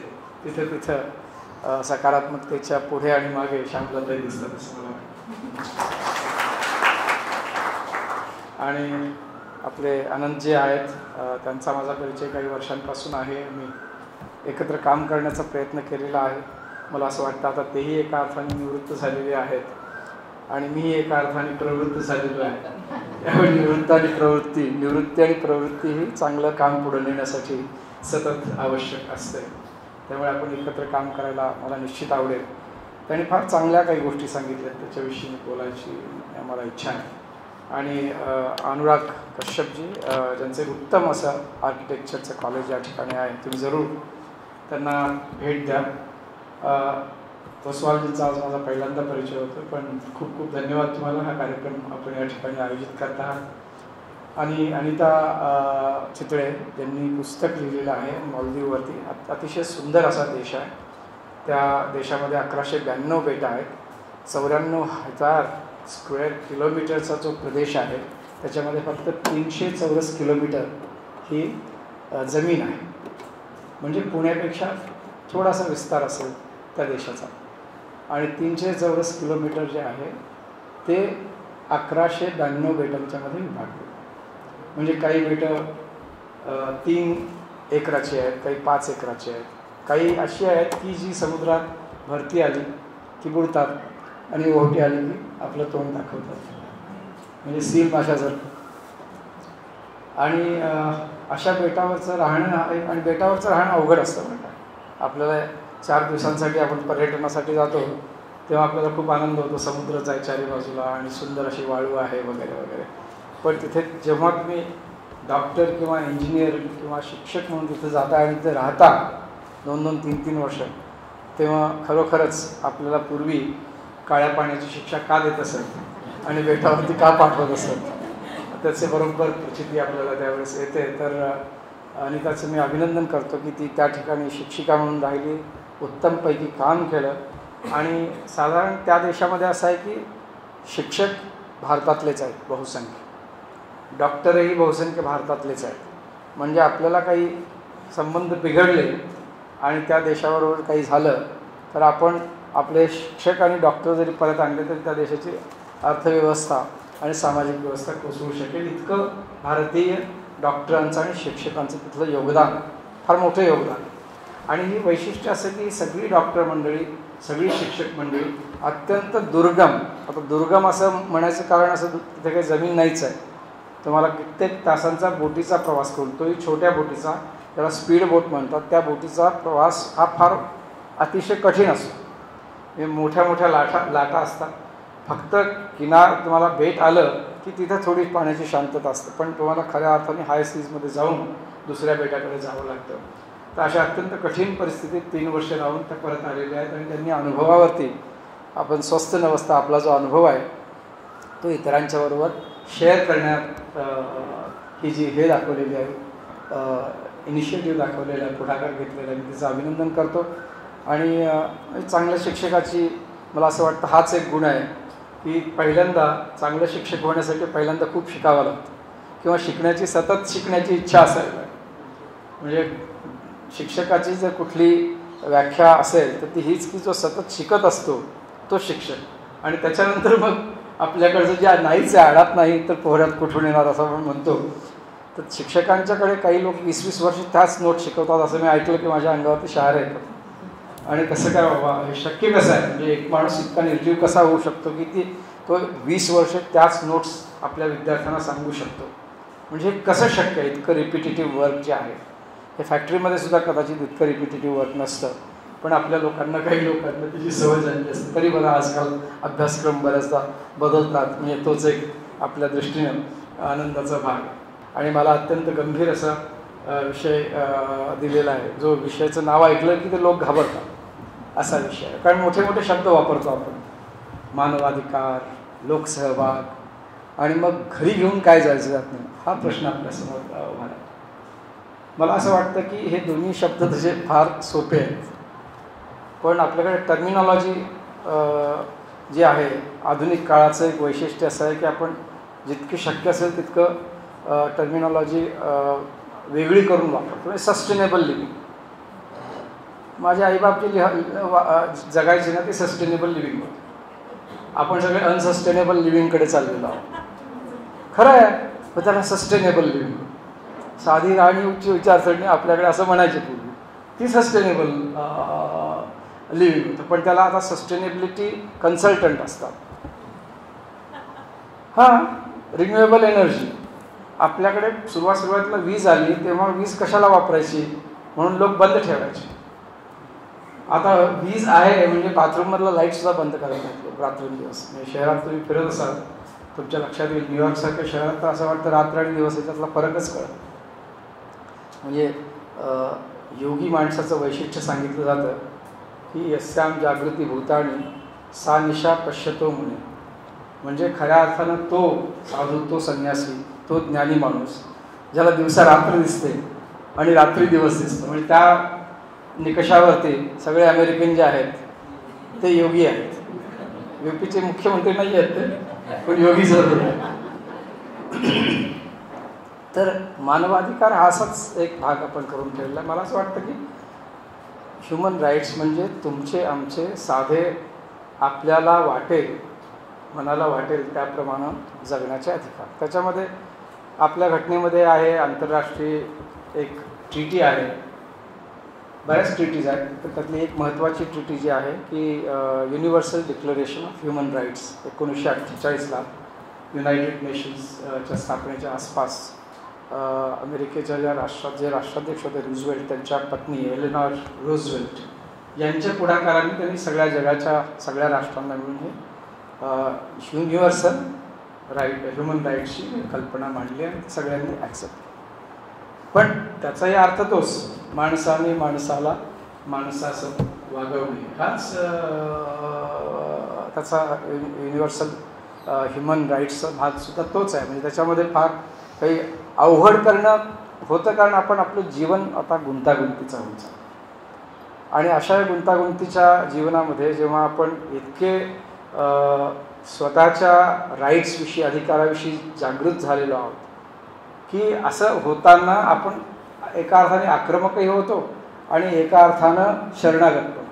तिथं तिथं सकारात्मकतेच्या पुढे आणि मागे श्यामलाताई दिसतात असं मला वाटतं. आणि आपले आनंद जे आहेत त्यांचा माझा परिचय काही वर्षांपासून आहे. मी एकत्र काम करण्याचा प्रयत्न केलेला आहे. मला असं वाटतं आता तेही एका अर्थाने निवृत्त झालेले आहेत आणि मीही एका अर्थाने प्रवृत्त झालेलो आहे. त्यामुळे निवृत्ती आणि प्रवृत्ती ही चांगलं काम पुढे नेण्यासाठी सतत आवश्यक असते. त्यामुळे आपण एकत्र काम करायला मला निश्चित आवडेल. त्यांनी फार चांगल्या काही गोष्टी सांगितल्या, त्याच्याविषयी बोलायची मला इच्छा आहे. आणि अनुराग कश्यपजी, ज्यांचं एक उत्तम असं आर्किटेक्चरचं कॉलेज या ठिकाणी आहे, तुम्ही जरूर त्यांना भेट द्या. ओसवालजींचा आज माझा पहिल्यांदा परिचय होतो, पण खूप खूप धन्यवाद तुम्हाला हा कार्यक्रम आपण या ठिकाणी आयोजित करत आहात। आणि अनिता चितळे यांनी पुस्तक लिहिलेलं आहे मालदीववरती, अतिशय सुंदर असा देश आहे। त्या देशामध्ये 1192 बेट आहेत, 94,000 स्क्वेअर किलोमीटरचा जो प्रदेश आहे त्याच्यामध्ये फक्त 300 चौरस किलोमीटर ही जमीन आहे, म्हणजे पुण्यापेक्षा थोडासा विस्तार असेल त्या देशाचा। आणि 300 चौरस किलोमीटर जे आहे ते 1192 बेटांच्यामध्ये विभागले, म्हणजे काही बेटं 3 एकराची आहेत, काही 5 एकराची आहेत, काही अशी आहेत की जी समुद्रात भरती आली की बुडतात आणि ओहोटी आली की आपलं तोंड दाखवतात, म्हणजे सील माशासारखं। आणि अशा बेटावरचं राहणं, आणि बेटावरचं राहणं अवघड असतं बरं का। आपल्याला 4 दिवसांसाठी आपण पर्यटनासाठी जातो तेव्हा आपल्याला खूप आनंद होतो, समुद्र जाय चारी बाजूला आणि सुंदर अशी वाळू आहे वगैरे वगैरे, पण तिथे जेव्हा तुम्ही डॉक्टर किंवा इंजिनियर किंवा शिक्षक म्हणून तिथे जाता आणि तिथे राहता 2-2, 3-3 वर्ष, तेव्हा खरोखरच आपल्याला पूर्वी काळ्या पाण्याची शिक्षा का देत असत आणि बेटावरती का पाठवत असत त्याचे बरोबर प्रचिती आपल्याला त्यावेळेस येते। तर अनिताचं मी अभिनंदन करतो की ती त्या ठिकाणी शिक्षिका म्हणून राहिली, उत्तमपैकी काम केलं। आणि साधारण त्या देशामध्ये असं आहे की शिक्षक भारतातलेच आहेत बहुसंख्य, डॉक्टरही बहुसंख्य भारतातलेच आहेत, म्हणजे आपल्याला काही संबंध बिघडले आणि त्या देशाबरोबर काही झालं तर आपण आपले शिक्षक आणि डॉक्टर जरी परत आणले तरी त्या देशाची अर्थव्यवस्था आणि सामाजिक व्यवस्था कोसळू शकेल, इतकं भारतीय डॉक्टरांचं आणि शिक्षकांचं तिथलं योगदान, फार मोठं योगदान। आणि ही वैशिष्ट्य असं की सगळी डॉक्टर मंडळी, सगळी शिक्षक मंडळी अत्यंत दुर्गम, आता दुर्गम असं म्हणायचं कारण असं तिथे काही जमीन नाहीच आहे, तुम्हाला कित्येक तासांचा बोटीचा प्रवास करून, तोही छोट्या बोटीचा, त्याला स्पीड बोट म्हणतात, त्या बोटीचा प्रवास हा फार अतिशय कठीण असतो, मोठ्या मोठ्या लाटा असतात, फक्त किनार तुम्हाला भेट आलं की तिथे थोडी पाण्याची शांतता असते, पण तुम्हाला खऱ्या अर्थाने हाय सीजमध्ये जाऊन दुसऱ्या बेटाकडे जावं लागतं। तर अशा अत्यंत कठीण परिस्थितीत 3 वर्ष राहून त्या परत आलेल्या आहेत आणि त्यांनी अनुभवावरती, आपण स्वस्थ नवस्था आपला जो अनुभव आहे तो इतरांच्याबरोबर शेअर करण्यात ही जी हे दाखवलेली आहे, इनिशिएटिव्ह दाखवलेला, पुढाकार घेतलेला, मी तिचं अभिनंदन करतो। आणि चांगल्या शिक्षकाची मला असं वाटतं हाच एक गुण आहे की पहिल्यांदा चांगलं शिक्षक होण्यासाठी पहिल्यांदा खूप शिकावं लागतं, किंवा शिकण्याची, सतत शिकण्याची इच्छा असायला लागते, म्हणजे शिक्षकाची जर कुठली व्याख्या असेल तर ती हीच की जो सतत शिकत असतो तो शिक्षक, आणि त्याच्यानंतर मग आपल्याकडचं ज्या नाहीच आहे, आडात नाही तर पोहऱ्यात कुठून येणार असं आपण म्हणतो। तर शिक्षकांच्याकडे काही लोक 20-20 वर्ष त्याच नोट शिकवतात, असं मी ऐकलं की माझ्या अंगावरती शहार येतात, आणि कसं काय बाबा, हे शक्य कसं आहे, म्हणजे एक माणूस इतका निर्जीव कसा होऊ शकतो की ती तो 20 वर्ष त्याच नोट्स आपल्या विद्यार्थ्यांना सांगू शकतो, म्हणजे हे कसं शक्य आहे, इतकं रिपिटेटिव्ह वर्क जे आहे हे फॅक्टरीमध्ये सुद्धा कदाचित इतकं रिपिटेटिव्ह वर्क नसतं, पण आपल्या लोकांना, काही लोकांना त्याची सवय झालेली असते। तरी बघा आजकाल अभ्यासक्रम बऱ्याचदा बदलतात, म्हणजे तोच एक आपल्या दृष्टीनं आनंदाचा भाग आहे। आणि मला अत्यंत गंभीर असा विषय दिलेला आहे, जो विषयाचं नाव ऐकलं की ते लोक घाबरतात असा विषय आहे, कारण मोठे मोठे शब्द वापरतो आपण, मानवाधिकार, लोकसहभाग, आणि मग घरी घेऊन काय जायचं जात नाही हा प्रश्न आपल्यासमोर उभा आहे। मला असं वाटतं की हे दोन्ही शब्द तसे फार सोपे आहेत, पण आपल्याकडे टर्मिनॉलॉजी जी आहे आधुनिक काळाचं एक वैशिष्ट्य असं आहे की आपण जितकं शक्य असेल तितकं टर्मिनॉलॉजी वेगळी करून वापरतो, म्हणजे सस्टेनेबल लिव्हिंग। माझ्या आईबाप जे जगायचे ना ते सस्टेनेबल लिव्हिंग होते, आपण सगळे अनसस्टेनेबल लिव्हिंगकडे चाललेलो आहोत, खरं आहे, पण त्याला सस्टेनेबल लिव्हिंग, साधी राहणीची विचारसरणी आपल्याकडे असं म्हणायची पूर्वी, ती सस्टेनेबल लिव्हिंग होतं, पण त्याला आता सस्टेनेबिलिटी कन्सल्टंट असतात, हां, रिन्युएबल एनर्जी। आपल्याकडे सुरुवातीला वीज आली तेव्हा वीज कशाला वापरायची म्हणून लोक बंद ठेवायचे, आता वीज आहे म्हणजे बाथरूममधला लाईटसुद्धा बंद करायला लागतो रात्रंदिवस, म्हणजे शहरात तुम्ही फिरत असाल तुमच्या लक्षात येईल न्यूयॉर्कसारख्या शहरात तर असं वाटतं रात्र आणि दिवस याच्यातला फरकच कळत, म्हणजे योगी माणसाचं वैशिष्ट्य सांगितलं जातं ही यस्याम जागृती भूतानी सा निशा पश्यतो मुने, म्हणजे खऱ्या अर्थानं तो साधू, तो संन्यासी, तो ज्ञानी माणूस ज्याला दिवसा रात्र दिसते आणि रात्री दिवस दिसतो, म्हणजे त्या निकषावरती सगळे अमेरिकन जे आहेत ते योगी आहेत. यूपीचे मुख्यमंत्री नाही आहेत ते, पण योगी जरूर आहेत. तर मानवाधिकार हा असाच एक भाग आपण करून ठेवला. मला असं वाटतं की ह्युमन राईट्स म्हणजे तुमचे आमचे साधे आपल्याला वाटेल, मनाला वाटेल त्याप्रमाणे जगण्याचे अधिकार. त्याच्यामध्ये आपल्या घटनेमध्ये आहे आंतरराष्ट्रीय एक ट्रीटी आहे, बऱ्याच ट्रीटीज आहेत, तर त्यातली एक महत्त्वाची ट्रीटी जी आहे की universal declaration of human rights 1948ला युनायटेड नेशन्सच्या स्थापनेच्या आसपास अमेरिकेच्या ज्या राष्ट्रात जे राष्ट्राध्यक्ष होते रुझवेल्ट, त्यांच्या पत्नी एलेनॉर रुझवेल्ट यांच्या पुढाकाराने त्यांनी सगळ्या जगाच्या सगळ्या राष्ट्रांना मिळून हे युनिव्हर्सल ह्युमन राईट्सची कल्पना मांडली आणि सगळ्यांनी ॲक्सेप्ट. पण त्याचाही अर्थ तोच, माणसाने माणसाला माणसासं वागवणे हाच त्याचा युनिव्हर्सल ह्युमन राईट्सचा भागसुद्धा तोच आहे. म्हणजे त्याच्यामध्ये फार काही अवघड करणं होतं, कारण आपण आपलं जीवन आता गुंतागुंतीचं होऊन जातं आणि अशा गुंतागुंतीच्या जीवनामध्ये जेव्हा आपण इतके स्वतःच्या राईट्सविषयी अधिकाराविषयी जागृत झालेलो आहोत की असं होताना आपण एका अर्थाने आक्रमकही होतो आणि एका अर्थानं शरणागत होतो,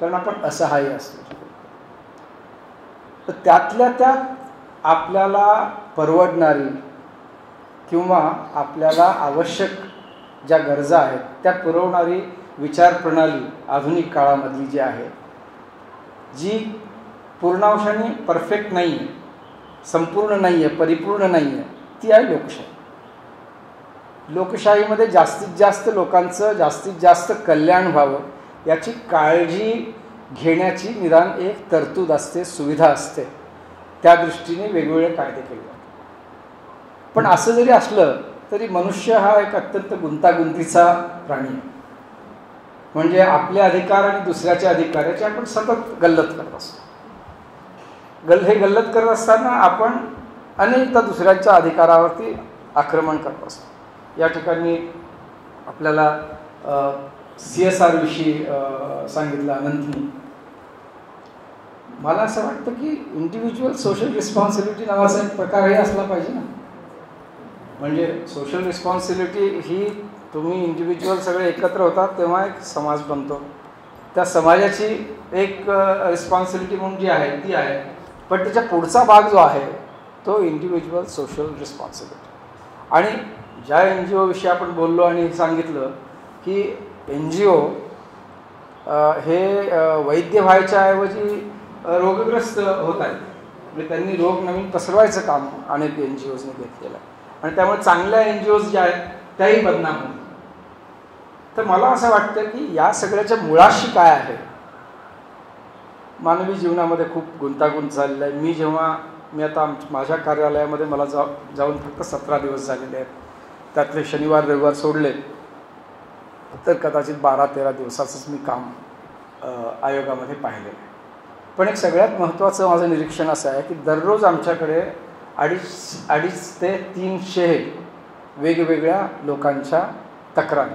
कारण आपण असहाय्य असतो. तर त्यातल्या त्यात आपल्याला परवडणारी किंवा आपल्याला आवश्यक ज्या गरजा आहेत त्या पुरवणारी विचारप्रणाली आधुनिक काळामधली जी आहे, जी पूर्णांशाने परफेक्ट नाही आहे, संपूर्ण नाही आहे, परिपूर्ण नाही आहे, ती आहे लोकशाही. लोकशाहीमध्ये जास्तीत जास्त लोकांचं जास्तीत जास्त कल्याण व्हावं याची काळजी घेण्याची निदान एक तरतूद असते, सुविधा असते, त्या दृष्टीने वेगवेगळे कायदे केले जातात. पण असं जरी असलं तरी मनुष्य हा एक अत्यंत गुंतागुंतीचा प्राणी आहे, म्हणजे आपले अधिकार आणि दुसऱ्याचे अधिकार याची आपण सतत गल्लत करत असतो. हे गल्लत करत असताना आपण अनेकदा दुसऱ्यांच्या अधिकारावरती आक्रमण करत असतो. या ठिकाणी आपल्याला CSR विषयी सांगितलं अनंतनी. मला असं वाटतं की इंडिव्हिज्युअल सोशल रिस्पॉन्सिबिलिटी नावाचा एक प्रकारही असला पाहिजे ना. म्हणजे सोशल रिस्पॉन्सिबिलिटी ही तुम्ही इंडिव्हिज्युअल सगळे एकत्र होतात तेव्हा एक समाज बनतो, त्या समाजाची एक रिस्पॉन्सिबिलिटी म्हणून जी आहे ती आहे, पण त्याच्या पुढचा भाग जो आहे तो इंडिव्हिज्युअल सोशल रिस्पॉन्सिबिलिटी. आणि ज्या NGO विषयी आपण बोललो आणि सांगितलं की NGO हे वैद्य व्हायच्या ऐवजी रोगग्रस्त होत आहेत, म्हणजे त्यांनी रोग नवीन पसरवायचं काम अनेक NGOजने घेतलेलं आहे आणि त्यामुळे चांगल्या NGOज ज्या आहेत त्याही बदनाम होतात. तर मला असं वाटतं की या सगळ्याच्या मुळाशी काय आहे. मानवी जीवनामध्ये खूप गुंतागुंत झालेलं आहे. मी आता माझ्या कार्यालयामध्ये मला जाऊन फक्त 17 दिवस झालेले आहेत, त्यातले शनिवार रविवार सोडले तर कदाचित 12-13 दिवसाचंच मी काम आयोगामध्ये पाहिलेलं आहे. पण एक सगळ्यात महत्त्वाचं माझं निरीक्षण असं आहे की दररोज आमच्याकडे 250 ते 300 वेगवेगळ्या लोकांच्या तक्रारी,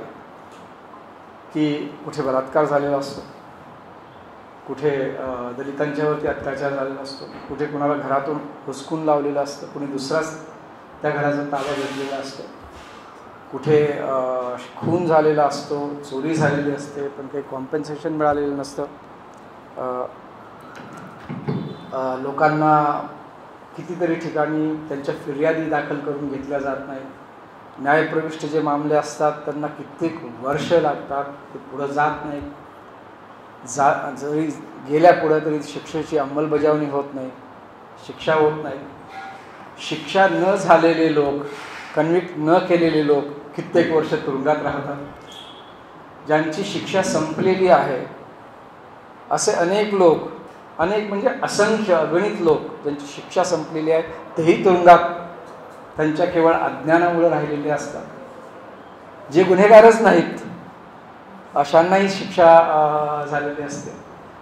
की कुठे बलात्कार झालेला असतो, कुठे दलितांच्यावरती अत्याचार झालेला असतो, कुठे कुणाला घरातून हुसकून लावलेलं असतं, कुणी दुसराच त्या घराचा ताबा घेतलेला असतो, कुठे खून झालेला असतो, चोरी झालेली असते, पण काही कॉम्पेन्सेशन मिळालेलं नसतं. लोकांना कितीतरी ठिकाणी त्यांच्या फिर्यादी दाखल करून घेतल्या जात नाहीत. न्यायप्रविष्ट जे मामले असतात त्यांना कित्येक वर्ष लागतात, ते पुढं जात नाहीत. जरी गेल्या पुढं तरी शिक्षेची अंमलबजावणी होत नाही, शिक्षा होत नाही. शिक्षा न झालेले लोक, कन्व्हिक्ट न केलेले लोक कित्येक वर्ष तुरुंगात राहतात. ज्यांची शिक्षा संपलेली आहे असे अनेक लोक, अनेक म्हणजे असंख्य अगणित लोक ज्यांची शिक्षा संपलेली आहे तेही तुरुंगात त्यांच्या केवळ अज्ञानामुळे राहिलेले असतात. जे गुन्हेगारच नाहीत अशांनाही शिक्षा झालेली असते।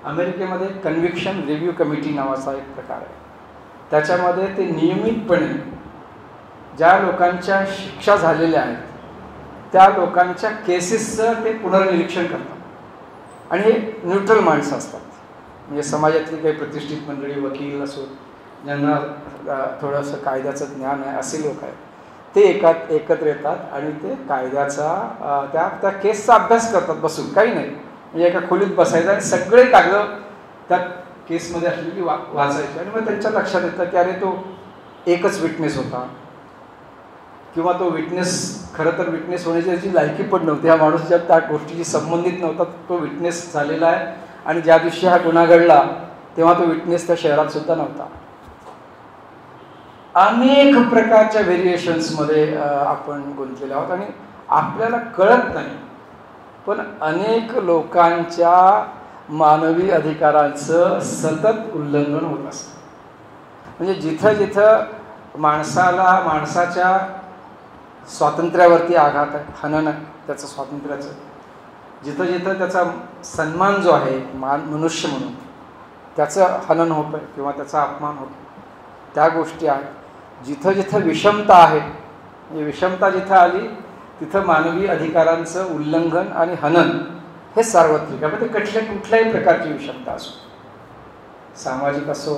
अमेरिकेमध्ये कन्व्हिक्शन रिव्ह्यू कमिटी नावाचा एक प्रकार आहे, त्याच्यामध्ये ते नियमितपणे ज्या लोकांच्या शिक्षा झालेल्या आहेत त्या लोकांच्या केसेसचं ते पुनर्निरीक्षण करतात आणि न्यूट्रल माणसं असतात, म्हणजे समाजातली काही प्रतिष्ठित मंडळी वकील असो ज्यांना थोडंसं कायद्याचं ज्ञान आहे असे लोक आहेत ते एकत्र येतात आणि ते कायद्याचा त्या केसचा अभ्यास करतात बसून, काही नाही म्हणजे एका खोलीत बसायचं आणि सगळे कागद त्या केसमध्ये असली की वाचायची आणि मग त्यांच्या लक्षात येतं की अरे तो एकच विटनेस होता किंवा तो विटनेस खरं तर विटनेस होण्याची त्याची लायकी पण नव्हती, हा माणूस ज्या त्या गोष्टीशी संबंधित नव्हता तो विटनेस झालेला आहे आणि ज्या दिवशी हा गुन्हा घडला तेव्हा तो विटनेस त्या शहरात सुद्धा नव्हता। अनेक प्रकारच्या व्हेरिएशन्समध्ये आपण गुंतलेले आहोत आणि आपल्याला कळत नाही, पण अनेक लोकांच्या मानवी अधिकारांचं सतत उल्लंघन होत असतं, म्हणजे जिथं जिथं माणसाच्या स्वातंत्र्यावरती आघात आहे, हनन आहे त्याचं स्वातंत्र्याचं, जिथं जिथं त्याचा सन्मान जो आहे मनुष्य म्हणून त्याचं हनन होतं किंवा त्याचा अपमान होतो त्या गोष्टी आहेत, जिथं जिथं विषमता आहे म्हणजे विषमता जिथं आली तिथं मानवी अधिकारांचं उल्लंघन आणि हनन हे सार्वत्रिक आहे, म्हणजे कठल्या कुठल्याही प्रकारची विषमता असो, सामाजिक असो,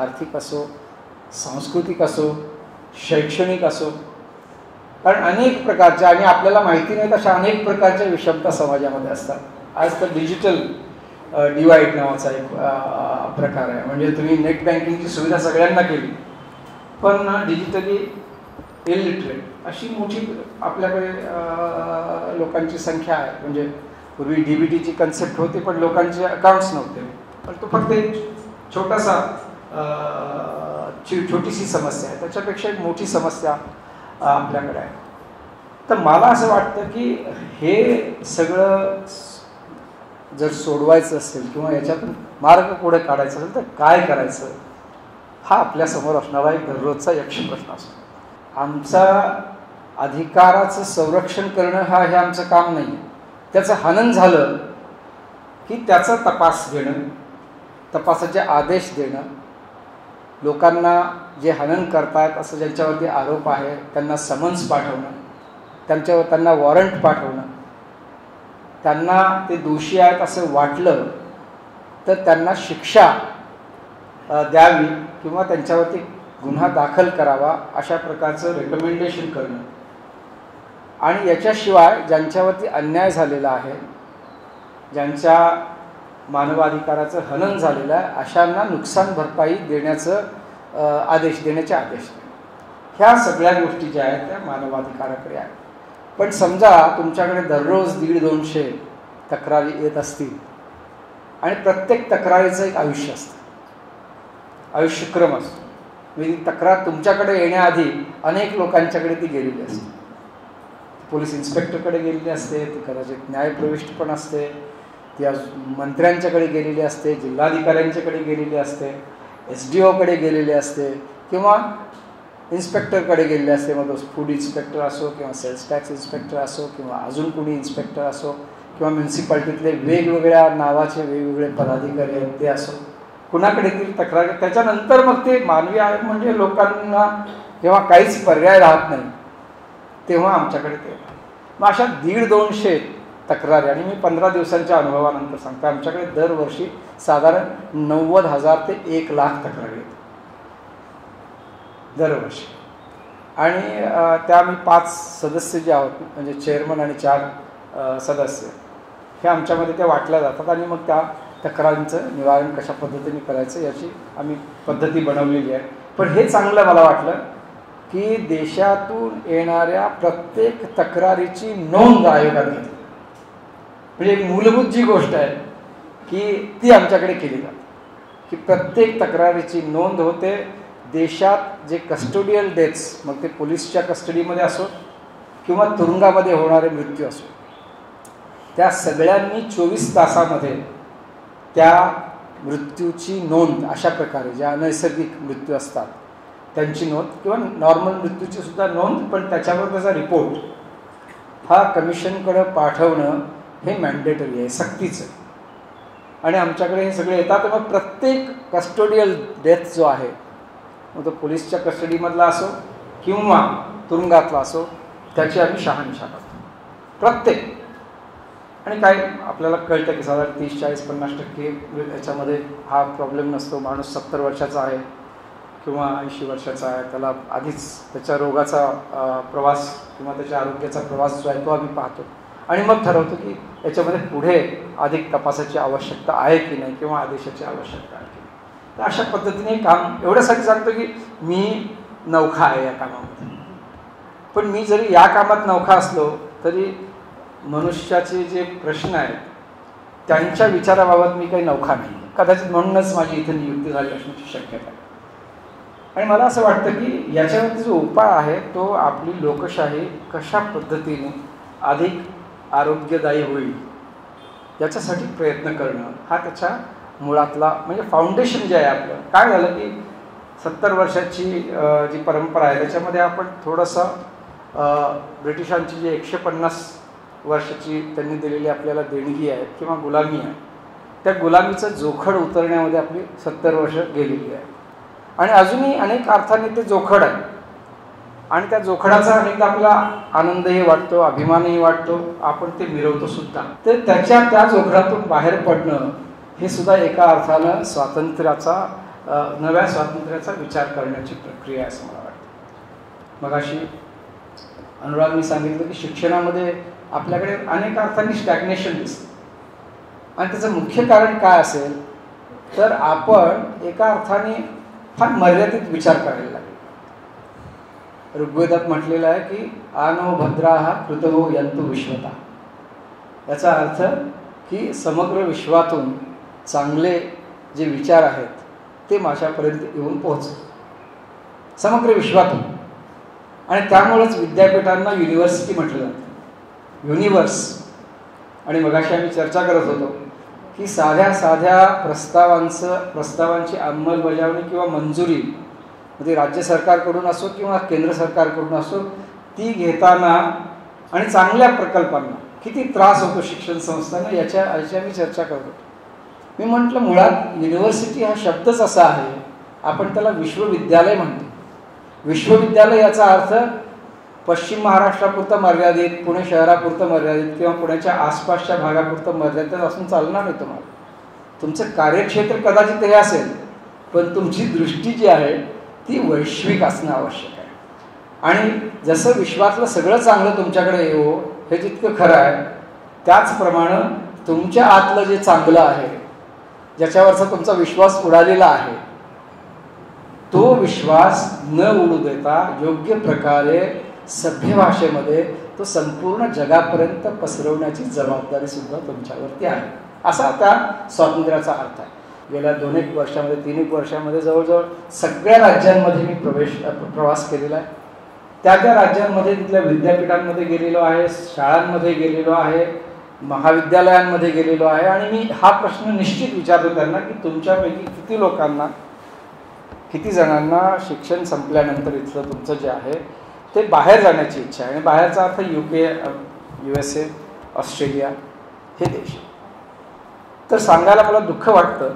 आर्थिक असो, सांस्कृतिक असो, शैक्षणिक असो, कारण अनेक प्रकारच्या आणि आपल्याला माहिती नाही अशा अनेक प्रकारच्या विषमता समाजामध्ये असतात। आज तर डिजिटल डिवाईड नावाचा एक प्रकार आहे, म्हणजे तुम्ही नेट बँकिंगची सुविधा सगळ्यांना केली पण डिजिटली इलिटरेट अशी मोठी आपल्याकडे लोकांची संख्या आहे, म्हणजे पूर्वी डीबीटीची कन्सेप्ट होती पण लोकांचे अकाउंट्स नव्हते, पण तो फक्त एक छोटासा छोटीशी समस्या आहे, त्याच्यापेक्षा एक मोठी समस्या आपल्याकडे आहे। तर मला असं वाटतं की हे सगळं जर सोडवायचं असेल किंवा याच्यातून मार्ग पुढे काढायचा असेल तर काय करायचं हा आपल्यासमोर असणारा एक दररोजचा यक्ष प्रश्न असतो। आमचा अधिकाराचं संरक्षण करणं हे आमचं काम नाही, त्याचं हनन झालं की त्याचा तपास घेणं, तपासाचे आदेश देणं, लोकांना जे हनन करतात असं ज्यांच्यावरती आरोप आहे त्यांना समन्स पाठवणं, त्यांना वॉरंट पाठवणं, त्यांना ते दोषी आहेत असं वाटलं तर त्यांना शिक्षा द्यावी किंवा त्यांच्यावरती गुन्हा दाखल करावा अशा प्रकारचं रेकमेंडेशन करणं, आणि याच्याशिवाय ज्यांच्यावरती अन्याय झालेला आहे, ज्यांच्या मानवाधिकाराचं हनन झालेलं आहे अशांना नुकसान भरपाई देण्याचे आदेश ह्या सगळ्या गोष्टी ज्या आहेत त्या मानवाधिकाराकडे आहेत। पण समजा तुमच्याकडे दररोज 150-200 तक्रारी येत असतील आणि प्रत्येक तक्रारीचं एक आयुष्य असतं, आयुष्यक्रम असतो, म्हणजे तक्रार तुमच्याकडे येण्याआधी अनेक लोकांच्याकडे ती गेलेली असते, पोलीस इन्स्पेक्टरकडे गेलेली असते, ती कदाचित न्यायप्रविष्ट पण असते, ती मंत्र्यांच्याकडे गेलेली असते, जिल्हाधिकाऱ्यांच्याकडे गेलेली असते, SDOकडे गेलेले असते किंवा इन्स्पेक्टरकडे गेलेले असते, मग फूड इन्स्पेक्टर असो किंवा सेल्स टॅक्स इन्स्पेक्टर असो किंवा अजून कोणी इन्स्पेक्टर असो किंवा म्युन्सिपाल्टीतले वेगवेगळ्या नावाचे वेगवेगळे पदाधिकारी आहेत ते असो, कुणाकडे ती तक्रार त्याच्यानंतर मग ते मानवी आयोग म्हणजे लोकांना जेव्हा काहीच पर्याय राहत नाही तेव्हा आमच्याकडे ते, मग अशा 150-200 तक्रारी, आणि मी 15 दिवसांच्या अनुभवानंतर सांगतो आमच्याकडे दरवर्षी साधारण 90,000 ते 1,00,000 तक्रारी येतात दरवर्षी, आणि त्या आम्ही 5 सदस्य जे आहोत म्हणजे चेअरमन आणि 4 सदस्य हे आमच्यामध्ये त्या वाटल्या जातात आणि मग त्या तक्रारींचं निवारण कशा पद्धतीने करायचं याची आम्ही पद्धती बनवलेली आहे। पण हे चांगलं मला वाटलं की देशातून येणाऱ्या प्रत्येक तक्रारीची नोंद आयोगात घेतली, म्हणजे एक मूलभूत जी गोष्ट आहे की ती आमच्याकडे केली जाते की प्रत्येक तक्रारीची नोंद होते। देशात जे कस्टोडियल डेथ्स मग ते पोलीसच्या कस्टडीमध्ये असो किंवा तुरुंगामध्ये होणारे मृत्यू असो त्या सगळ्यांनी 24 तासामध्ये त्या मृत्यूची नोंद अशा प्रकारे ज्या नैसर्गिक मृत्यू असतात त्यांची नोंद किंवा नॉर्मल मृत्यूची सुद्धा नोंद पण त्याच्यावर त्याचा रिपोर्ट हा कमिशनकडे पाठवणं हे मॅन्डेटरी आहे, सक्तीचं आहे आणि आमच्याकडे हे सगळे येतात. मग प्रत्येक कस्टोडियल डेथ जो आहे मग तो पोलीसच्या कस्टडीमधला असो किंवा तुरुंगातला असो त्याची आम्ही शहानिशा करतो प्रत्येक. आणि काय आपल्याला कळतं की साधारण 30-40-50% याच्यामध्ये हा प्रॉब्लेम नसतो. माणूस 70 वर्षाचा आहे किंवा 80 वर्षाचा आहे त्याला आधीच त्याच्या रोगाचा प्रवास किंवा त्याच्या आरोग्याचा प्रवास जो आहे तो आम्ही पाहतो आणि मग ठरवतो की याच्यामध्ये पुढे अधिक तपासाची आवश्यकता आहे की नाही किंवा आदेशाची आवश्यकता आहे की नाही. तर अशा पद्धतीने काम एवढ्यासाठी सांगतो की मी नवखा आहे या कामामध्ये. पण मी जरी या कामात नवखा असलो तरी मनुष्याचे जे प्रश्न आहेत त्यांच्या विचाराबाबत मी काही नवखा नाही, कदाचित म्हणूनच माझी इथे नियुक्ती झाली असण्याची शक्यता आहे. आणि मला असं वाटतं की याच्यावरती जो उपाय आहे तो आपली लोकशाही कशा पद्धतीने अधिक आरोग्यदायी होईल याच्यासाठी प्रयत्न करणं हा त्याच्या मुळातला म्हणजे फाउंडेशन जे आहे आपलं. काय झालं की 70 वर्षाची जी परंपरा आहे त्याच्यामध्ये आपण थोडंसं ब्रिटिशांची जी 150 वर्षाची त्यांनी दिलेली आपल्याला देणगी आहे किंवा गुलामी आहे त्या गुलामीचं जोखड उतरण्यामध्ये आपली 70 वर्ष गेलेली आहे आणि अजूनही अनेक अर्थाने ते जोखड आहे. आणि त्या जोखडाचा अनेकदा आपला आनंदही वाटतो, अभिमानही वाटतो, आपण ते मिरवतो सुद्धा. तर त्याच्या त्या जोखडातून बाहेर पडणं हे सुद्धा एका अर्थानं स्वातंत्र्याचा नव्या स्वातंत्र्याचा विचार करण्याची प्रक्रिया आहे असं मला वाटतं. मगाशी अनुरागने सांगितलं की शिक्षणामध्ये आपल्याकडे अनेक अर्थांनी स्टॅग्नेशन दिसतं आणि त्याचं मुख्य कारण काय असेल तर आपण एका अर्थाने फार मर्यादित विचार करायला लागेल. ऋग्वेदात म्हटलेलं आहे की आनो भद्रा हा कृतवो यंतु विश्वता, याचा अर्थ की समग्र विश्वातून चांगले जे विचार आहेत ते माझ्यापर्यंत येऊन पोहोचले समग्र विश्वातून. आणि त्यामुळेच विद्यापीठांना युनिव्हर्सिटी म्हटलं जातं, युनिव्हर्स. आणि मगाशी आम्ही चर्चा करत होतो की साध्या साध्या प्रस्तावांची अंमलबजावणी किंवा मंजुरी म्हणजे राज्य सरकारकडून असो किंवा केंद्र सरकारकडून असो ती घेताना आणि चांगल्या प्रकल्पांना किती त्रास होतो शिक्षण संस्थांना याची आम्ही चर्चा करत होतो. मी म्हटलं मुळात युनिव्हर्सिटी हा शब्दच असा आहे, आपण त्याला विश्वविद्यालय म्हणतो. विश्वविद्यालय याचा अर्थ पश्चिम महाराष्ट्रापुरतं मर्यादित, पुणे शहरापुरतं मर्यादित किंवा पुण्याच्या आसपासच्या भागापुरतं मर्यादित असून चालणार नाही. तुम्हाला तुमचं कार्यक्षेत्र कदाचित हे असेल पण तुमची दृष्टी जी आहे ती वैश्विक असणं आवश्यक आहे. आणि जसं विश्वातलं सगळं चांगलं तुमच्याकडे येवो हे जितकं खरं आहे त्याचप्रमाणे तुमच्या आतलं जे चांगलं आहे ज्याच्यावरचा तुमचा विश्वास उडालेला आहे तो विश्वास न उडू देता योग्य प्रकारे सभ्य भाषेमध्ये तो संपूर्ण जगापर्यंत पसरवण्याची जबाबदारी सुद्धा तुमच्यावरती आहे असा त्या स्वातंत्र्याचा अर्थ आहे. गेल्या 2-1 वर्षामध्ये 3-1 वर्षामध्ये जवळजवळ सगळ्या राज्यांमध्ये मी प्रवास केलेला आहे. त्या राज्यांमध्ये तिथल्या विद्यापीठांमध्ये गेलेलो आहे, शाळांमध्ये गेलेलो आहे, महाविद्यालयांमध्ये गेलेलो आहे आणि मी हा प्रश्न निश्चित विचारतो त्यांना की तुमच्यापैकी किती जणांना शिक्षण संपल्यानंतर इथलं तुमचं जे आहे ते बाहेर जाण्याची इच्छा आहे. आणि बाहेरचा अर्थ UK, USA, ऑस्ट्रेलिया हे देश. तर सांगायला मला दुःख वाटतं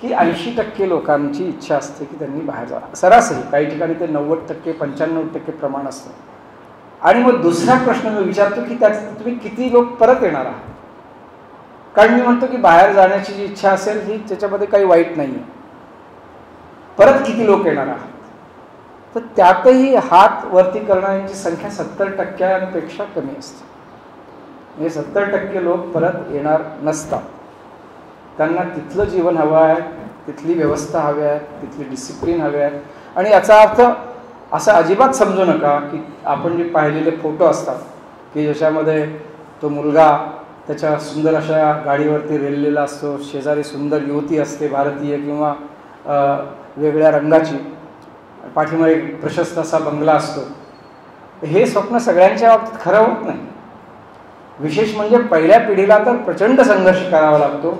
की 80% लोकांची इच्छा असते की त्यांनी बाहेर जावं सरासरी, काही ठिकाणी ते 90%, 95% प्रमाण असतं. आणि मग दुसरा प्रश्न मी विचारतो की त्यात तुम्ही किती लोक परत येणार आहात, कारण मी म्हणतो की बाहेर जाण्याची जी इच्छा असेल ही त्याच्यामध्ये काही वाईट नाही आहे, परत किती लोक येणार आहात. तर त्यातही हात वरती करणाऱ्यांची संख्या 70%पेक्षा कमी असते. म्हणजे 70% लोक परत येणार नसतात, त्यांना तिथलं जीवन हवं आहे, तिथली व्यवस्था हवी आहे, तिथली डिसिप्लिन हवी आहे. आणि याचा अर्थ असं अजिबात समजू नका की आपण जे पाहिलेले फोटो असतात की ज्याच्यामध्ये तो मुलगा त्याच्या सुंदर अशा गाडीवरती रेललेला असतो, शेजारी सुंदर युवती असते भारतीय किंवा वेगळ्या रंगाची, पाठीमागे प्रशस्त असा बंगला असतो. हे स्वप्न सगळ्यांच्या बाबतीत खरं होत नाही. विशेष म्हणजे पहिल्या पिढीला तर प्रचंड संघर्ष करावा लागतो